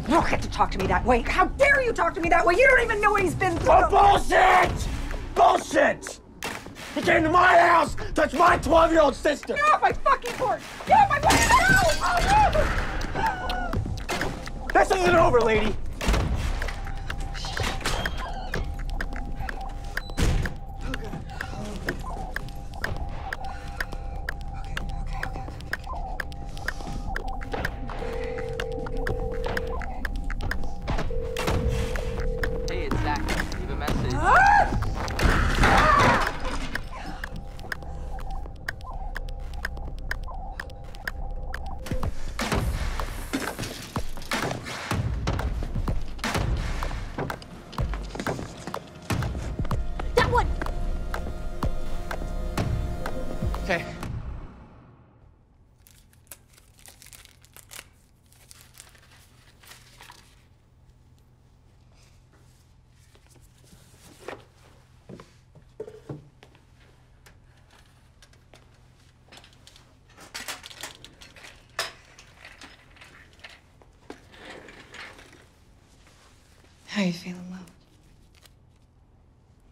You don't get to talk to me that way. How dare you talk to me that way? You don't even know what he's been through. Oh, bullshit! Bullshit! He came to my house, touched my twelve-year-old sister. Get off my fucking porch! Get off my fucking porch! Oh, no! This isn't over, lady. How are you feeling,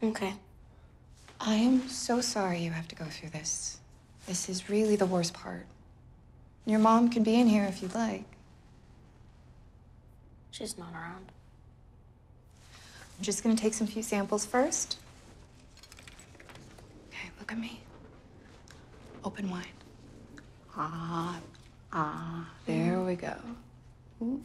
Lou? Okay. I am so sorry you have to go through this. This is really the worst part. Your mom can be in here if you'd like. She's not around. I'm just gonna take some few samples first. Okay, look at me. Open wide. Ah, ah, there we go. Ooh.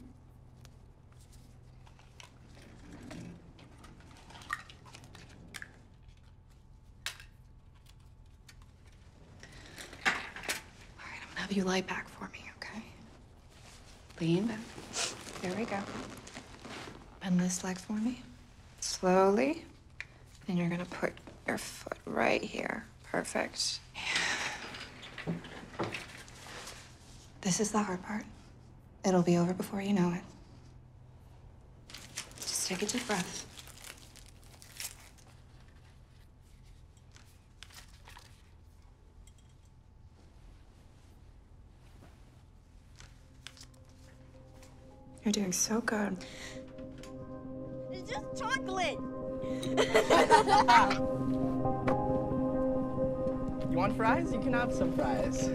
You lie back for me, okay? Lean back. There we go. Bend this leg for me. Slowly. And you're gonna put your foot right here. Perfect. Yeah. This is the hard part. It'll be over before you know it. Just take a deep breath. You're doing so good. It's just chocolate. You want fries? You can have some fries.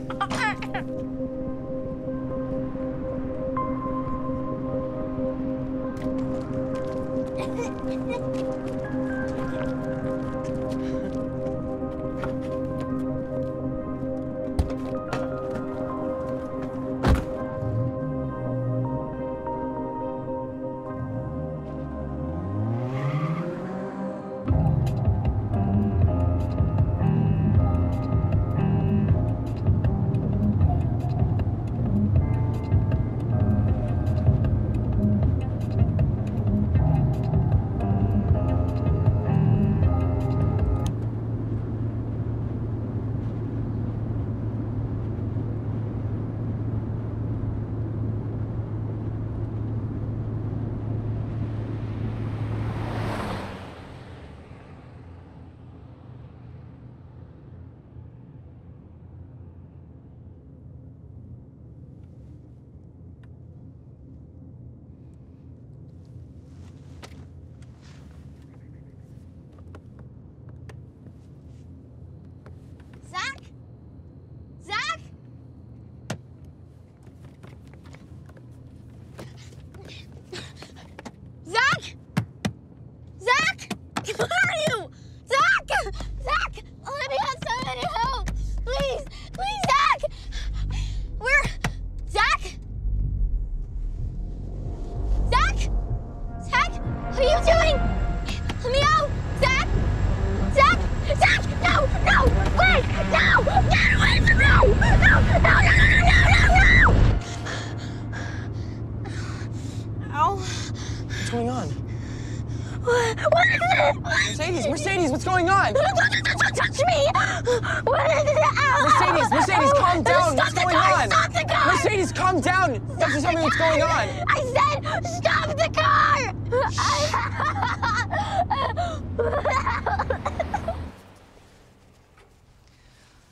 tell me what's going on. I said, stop the car!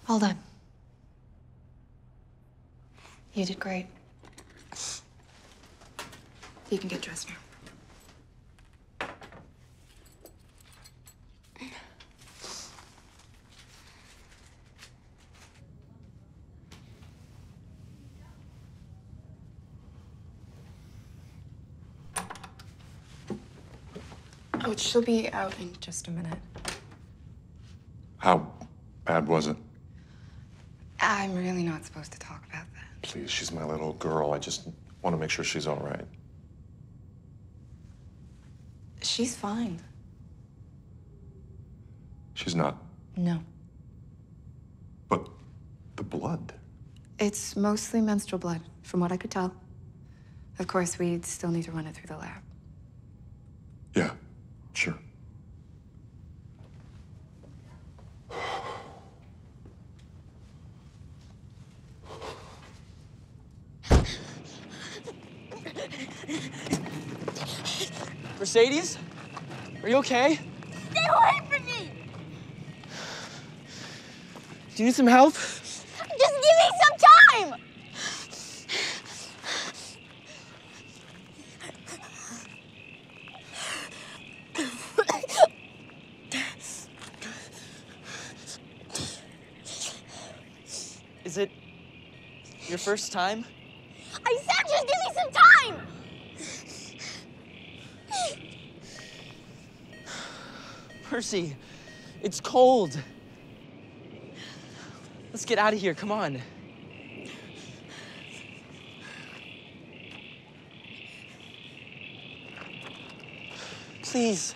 All done. You did great. You can get dressed now. Oh, she'll be out in just a minute. How bad was it? I'm really not supposed to talk about that. Please, she's my little girl. I just want to make sure she's all right. She's fine. She's not? No. But the blood? It's mostly menstrual blood, from what I could tell. Of course, we'd still need to run it through the lab. Yeah. Sure. Mercedes? Are you okay? Stay away from me! Do you need some help? Just give me some time! Is it your first time? I said just give me some time! Mercy, it's cold. Let's get out of here, come on. Please.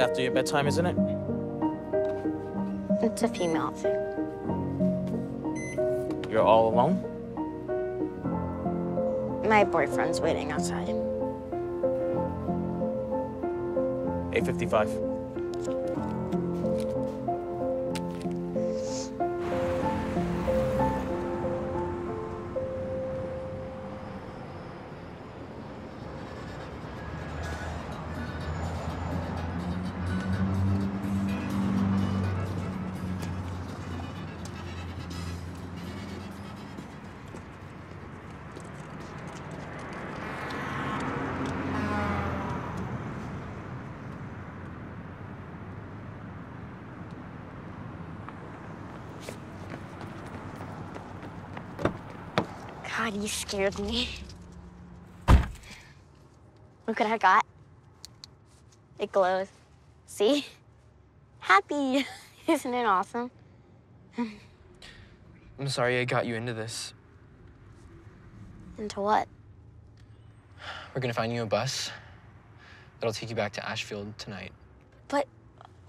After your bedtime, isn't it? It's a female thing. You're all alone? My boyfriend's waiting outside. eight fifty-five. God, you scared me. Look what I got. It glows. See? Happy. Isn't it awesome? I'm sorry I got you into this. Into what? We're gonna find you a bus that'll take you back to Ashfield tonight. But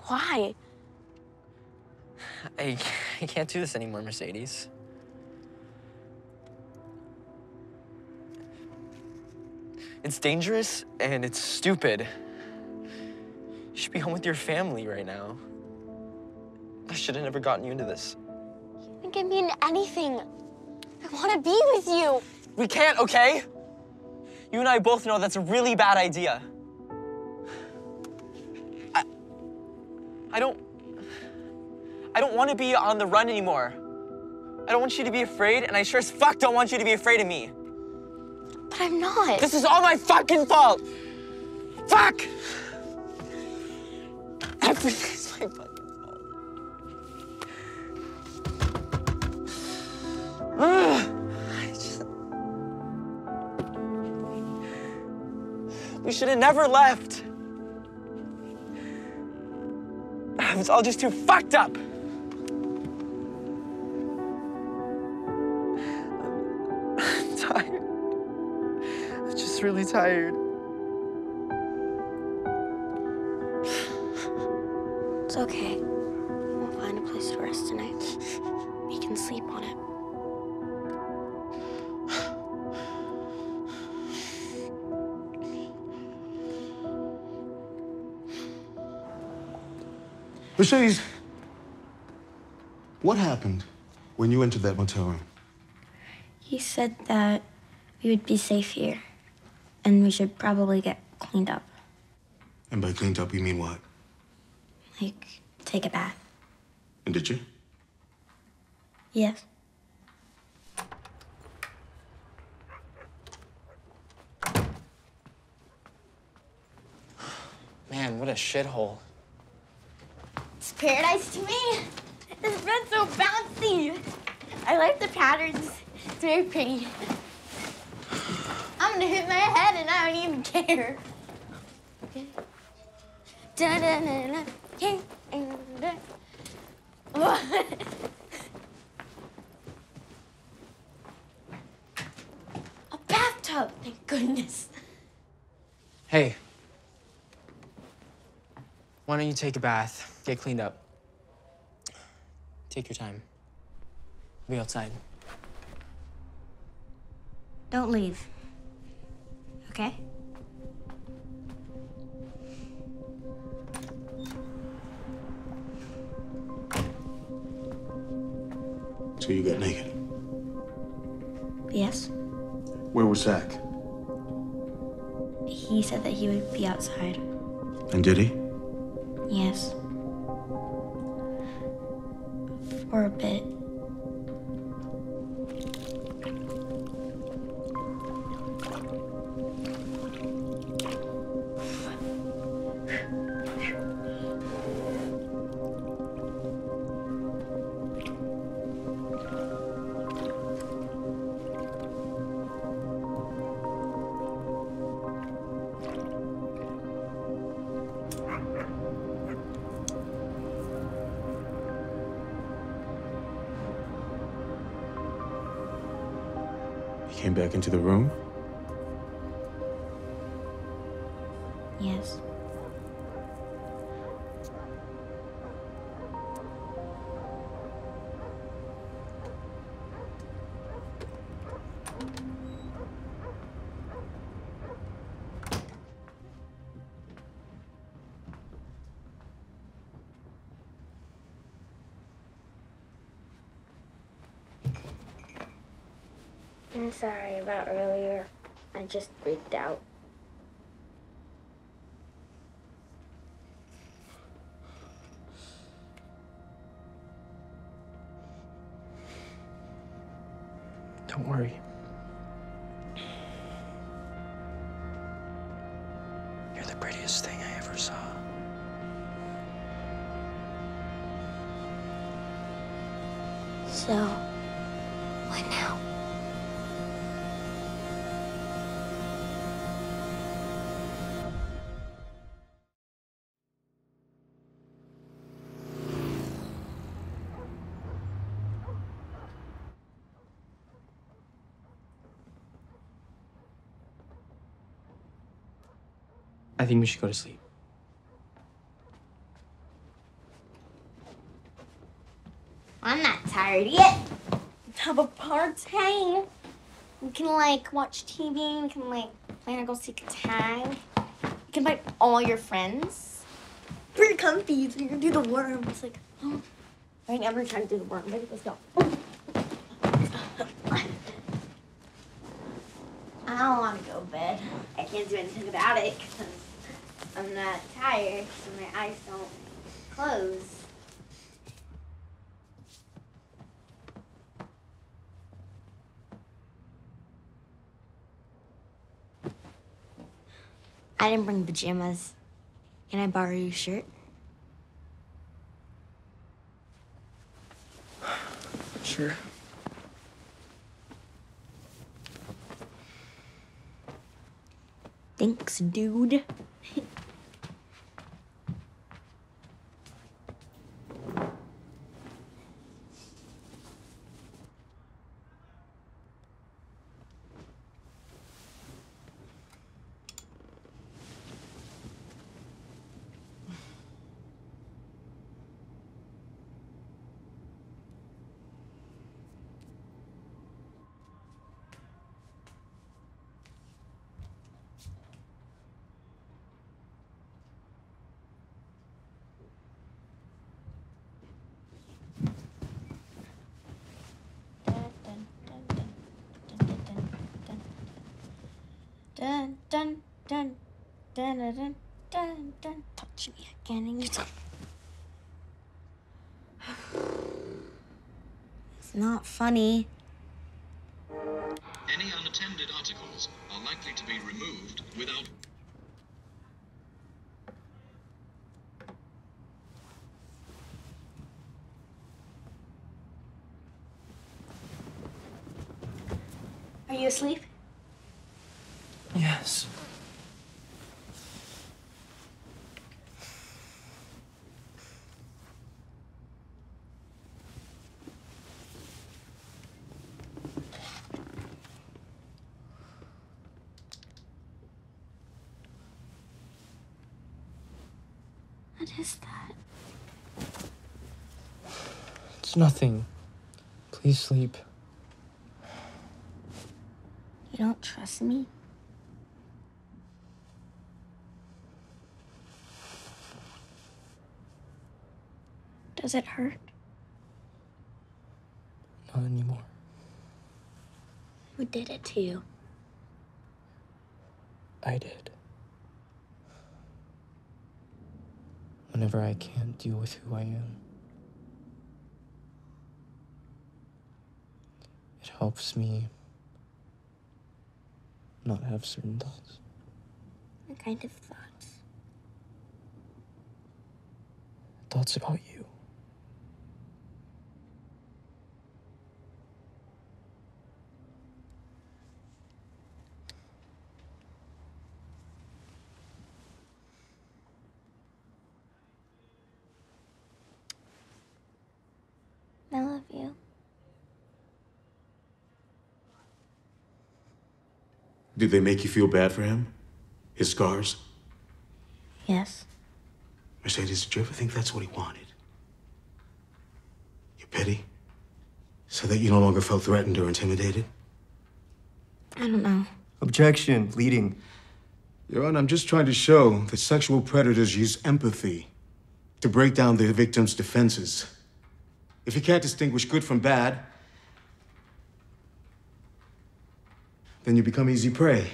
why? I, I can't do this anymore, Mercedes. It's dangerous, and it's stupid. You should be home with your family right now. I should have never gotten you into this. You can get me into anything. I want to be with you. We can't, okay? You and I both know that's a really bad idea. I, I don't... I don't want to be on the run anymore. I don't want you to be afraid, and I sure as fuck don't want you to be afraid of me. But I'm not. This is all my fucking fault. Fuck! Everything's my fucking fault. You should have never left. It was all just too fucked up. I'm, I'm tired. I'm just really tired. It's okay. We'll find a place to rest tonight. We can sleep on it. Mercedes, what happened when you entered that motel room? He said that we would be safe here, and we should probably get cleaned up. And by cleaned up, you mean what? Like, take a bath. And did you? Yes. Man, what a shithole. It's paradise to me. This bed's so bouncy. I like the patterns. It's very pretty. I'm gonna hit my head and I don't even care. Okay. Da da da da. What? A bathtub, thank goodness. Hey. Why don't you take a bath, get cleaned up? Take your time. Be outside. Don't leave, okay? So you got naked? Yes. Where was Zach? He said that he would be outside. And did he? Yes. For a bit. Came back into the room? Yes. I'm sorry about earlier. I just freaked out. Don't worry. You're the prettiest thing I ever saw. So, what now? I think we should go to sleep. I'm not tired yet. Have a party. We can like watch T V. We can like play and go seek a tag. You can invite all your friends. Pretty comfy. You can do the worm. It's like, oh, right now we're trying to do the worm. Ready? Let's go. I don't want to go to bed. I can't do anything about it. I'm not tired, so my eyes don't close. I didn't bring pajamas. Can I borrow your shirt? Sure. Thanks, dude. Dun dun dun dun dun dun dun, dun. Touch me again and you It's not funny. Any unattended articles are likely to be removed without. Are you asleep? Yes. What is that? It's nothing. Please sleep. You don't trust me? Does it hurt? Not anymore. Who did it to you? I did. Whenever I can't deal with who I am, it helps me not have certain thoughts. What kind of thoughts? Thoughts about you. Did they make you feel bad for him? His scars? Yes. Mercedes, did you ever think that's what he wanted? Your pity? So that you no longer felt threatened or intimidated? I don't know. Objection. Leading. Your Honor, I'm just trying to show that sexual predators use empathy to break down their victim's defenses. If you can't distinguish good from bad, then you become easy prey.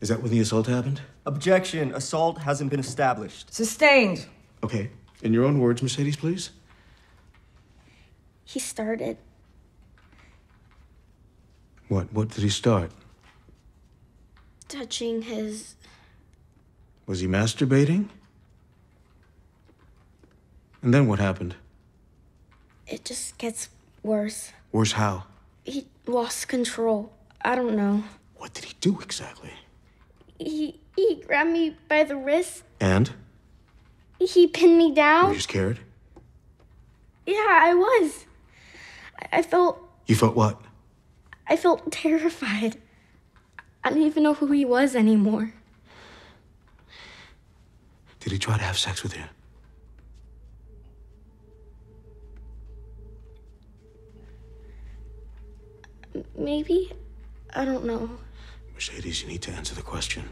Is that when the assault happened? Objection. Assault hasn't been established. Sustained. Okay. In your own words, Mercedes, please. He started. What? What did he start? Touching his... Was he masturbating? And then what happened? It just gets worse. Worse how? He lost control. I don't know. What did he do exactly? He, he grabbed me by the wrist. And? He pinned me down. Were you scared? Yeah, I was. I felt... You felt what? I felt terrified. I didn't even know who he was anymore. Did he try to have sex with you? Maybe? I don't know. Mercedes, you need to answer the question.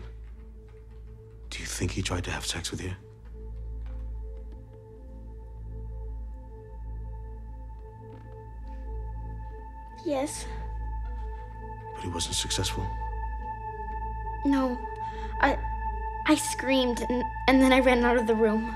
Do you think he tried to have sex with you? Yes. But he wasn't successful? No. I... I screamed, and, and then I ran out of the room.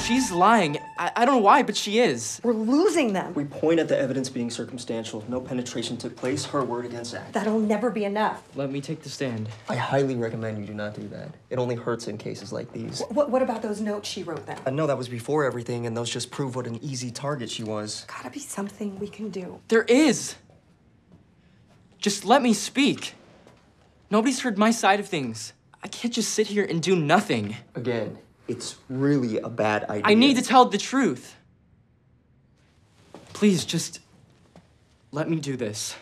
She's lying. I, I don't know why, but she is. We're losing them. We point at the evidence being circumstantial. No penetration took place. Her word against Zach. That'll never be enough. Let me take the stand. I highly recommend you do not do that. It only hurts in cases like these. Wh wh what about those notes she wrote then? Uh, no, that was before everything, and those just prove what an easy target she was. Gotta be something we can do. There is. Just let me speak. Nobody's heard my side of things. I can't just sit here and do nothing. Again. It's really a bad idea. I need to tell the truth. Please, just let me do this.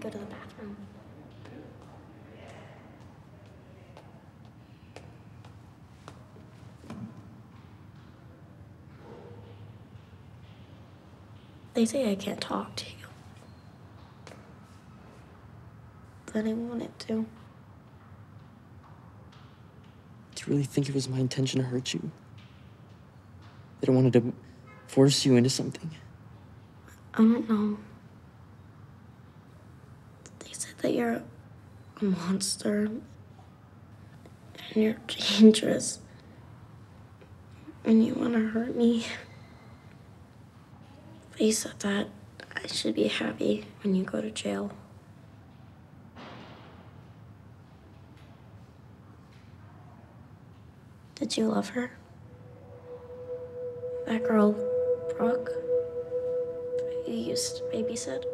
Go to the bathroom. They say I can't talk to you. But I wanted to. Do you really think it was my intention to hurt you? That I wanted to force you into something? I don't know. That you're a monster and you're dangerous and you want to hurt me. They said that I should be happy when you go to jail. Did you love her? That girl, Brooke, you used to babysit?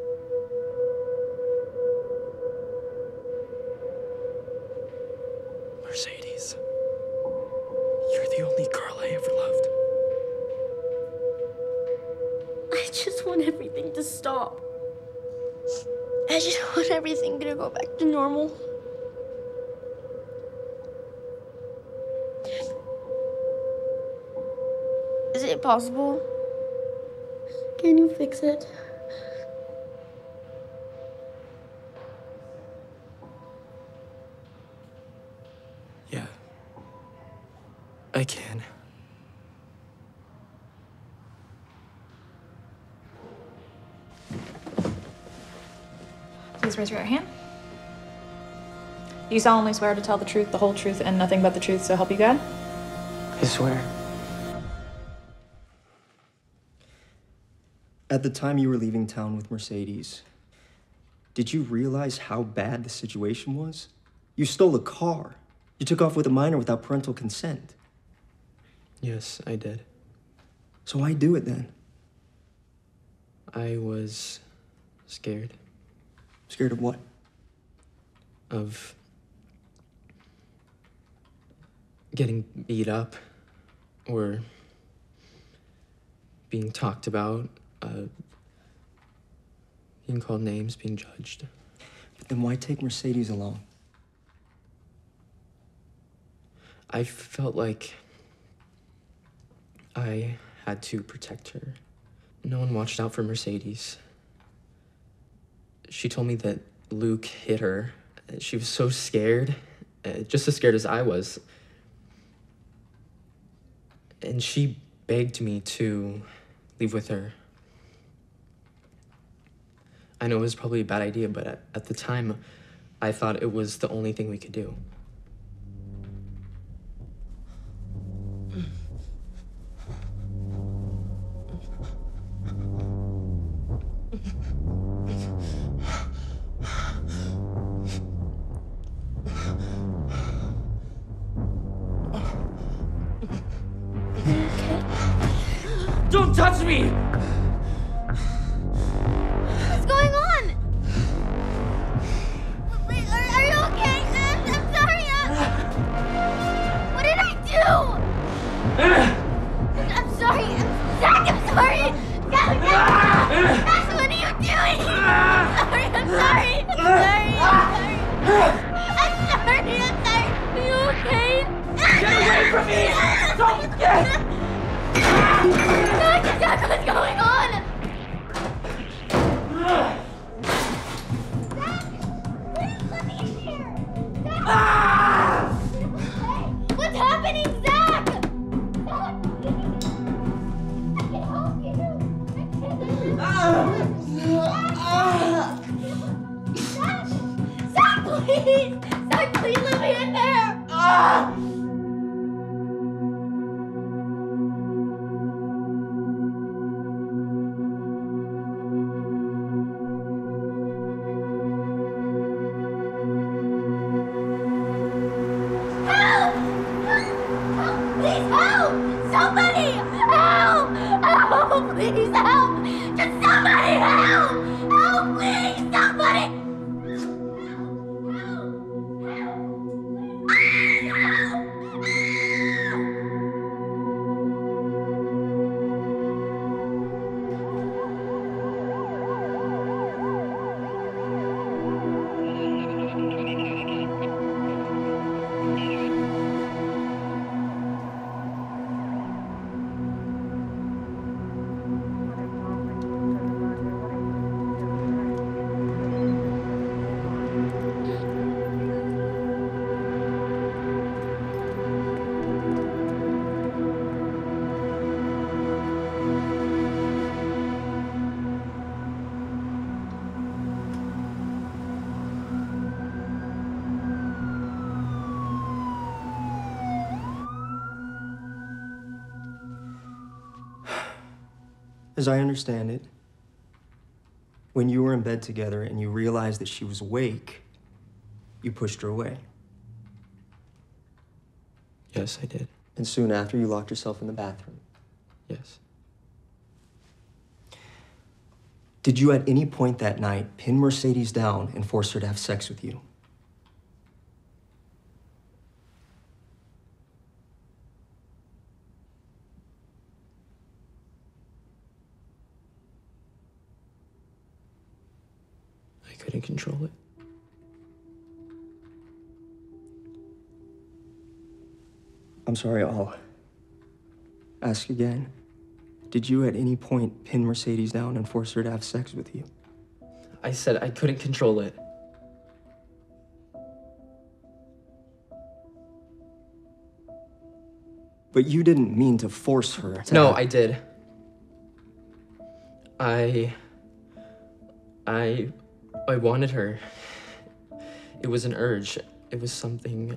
Mercedes, you're the only girl I ever loved. I just want everything to stop. I just want everything to go back to normal. Is it possible? Can you fix it? I can. Please raise your right hand. You solemnly swear to tell the truth, the whole truth, and nothing but the truth, so help you God? I swear. At the time you were leaving town with Mercedes, Did you realize how bad the situation was? You stole a car. You took off with a minor without parental consent. Yes, I did. So why do it then? I was scared. Scared of what? Of getting beat up or being talked about, uh, being called names, being judged. But then why take Mercedes along? I felt like I had to protect her. No one watched out for Mercedes. She told me that Luke hit her. She was so scared, just as scared as I was. And she begged me to leave with her. I know it was probably a bad idea, but at, at the time, I thought it was the only thing we could do. Don't touch me! What's going on? Wait, are, are you okay? I'm, I'm sorry. I'm... What did I do? I'm sorry. I'm, Zach, I'm sorry. God, God. Gosh, what are you doing? I'm sorry. I'm sorry. I'm sorry. I'm sorry. I'm sorry. I'm sorry. Are you okay? Get away from me! Don't get... Zach, what's going on? Zach, please let me in here. Zach, ah! What's happening, Zach? Zach, I can help you. I can't. Zach, Zach, Zach, please. Zach, please let me in there. Ah! Somebody help! Help! Please help! Just somebody help! Help! Please! Somebody! Help! Help! Help! Please help! As I understand it, when you were in bed together and you realized that she was awake, you pushed her away. Yes, I did. And soon after, you locked yourself in the bathroom. Yes. Did you at any point that night pin Mercedes down and force her to have sex with you? Couldn't control it. I'm sorry, I'll ask again. Did you at any point pin Mercedes down and force her to have sex with you? I said I couldn't control it. But you didn't mean to force her to... No, have... I did. I... I... I wanted her. It was an urge. It was something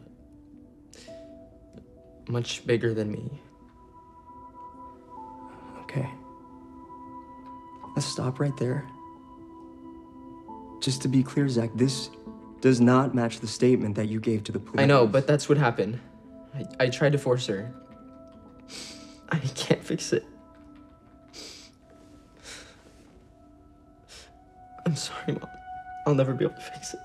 much bigger than me. Okay. Let's stop right there. Just Just to be clear, Zach, this does not match the statement that you gave to the police. I know, but that's what happened. I, I tried to force her. I can't fix it. I'm sorry, Mom. I'll never be able to fix it.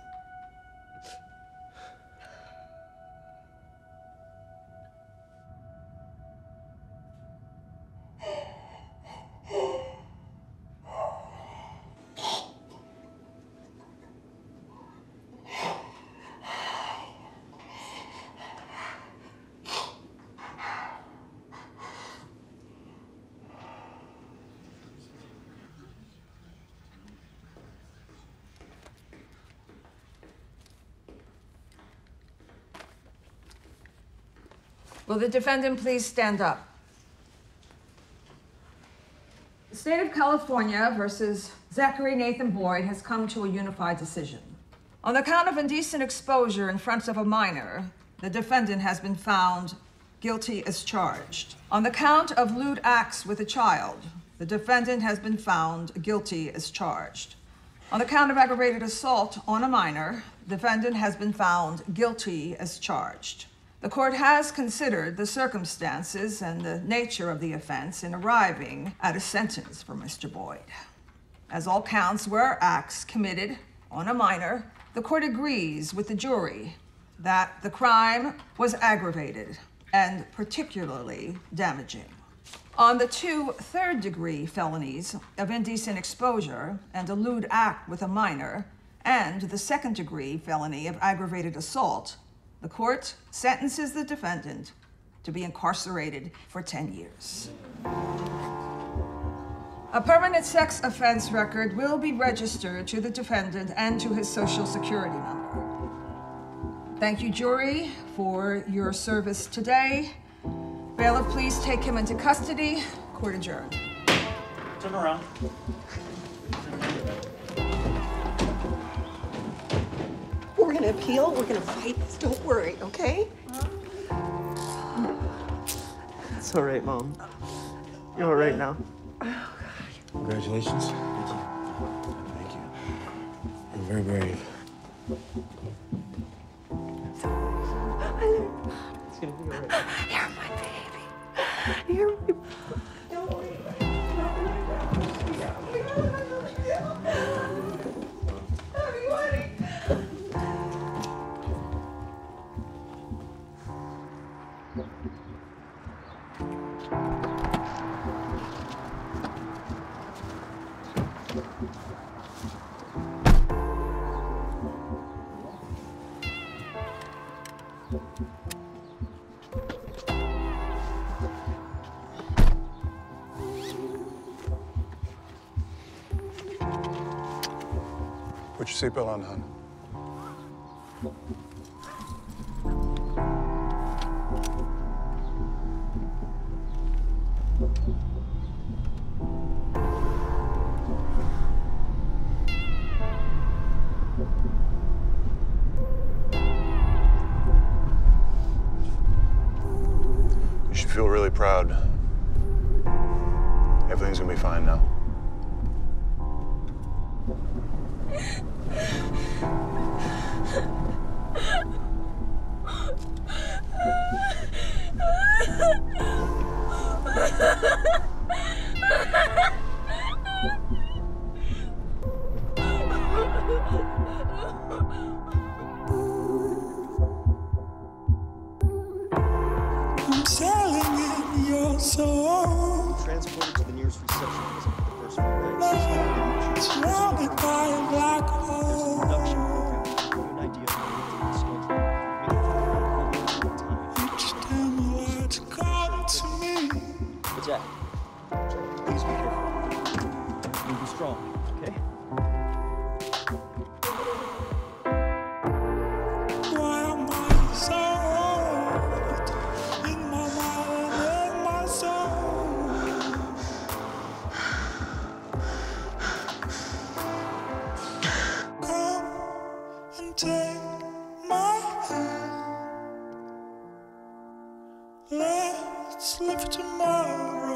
Will the defendant please stand up? The state of California versus Zachary Nathan Boyd has come to a unified decision. On account of indecent exposure in front of a minor, the defendant has been found guilty as charged. On the count of lewd acts with a child, the defendant has been found guilty as charged. On the count of aggravated assault on a minor, the defendant has been found guilty as charged. The court has considered the circumstances and the nature of the offense in arriving at a sentence for Mister Boyd. As all counts were acts committed on a minor, the court agrees with the jury that the crime was aggravated and particularly damaging. On the two third-degree felonies of indecent exposure and a lewd act with a minor, and the second-degree felony of aggravated assault, the court sentences the defendant to be incarcerated for ten years. A permanent sex offense record will be registered to the defendant and to his social security number. Thank you, jury, for your service today. Bailiff, please take him into custody. Court adjourned. Turn around. We're gonna appeal, we're gonna fight this, don't worry, okay? It's all right, Mom. You're all right now. Oh, God. Congratulations. Thank you. Thank you. You're very brave. It's gonna be all right. You're my baby. You're my Put your seatbelt on, hon. You should feel really proud. Everything's gonna be fine now. Transported to the nearest reception office for the first one. It's surrounded by a black hole. Production program. An idea for the schedule. Each time the lights come to me. But Jack, please be careful. You'll be strong, okay? Let's live tomorrow.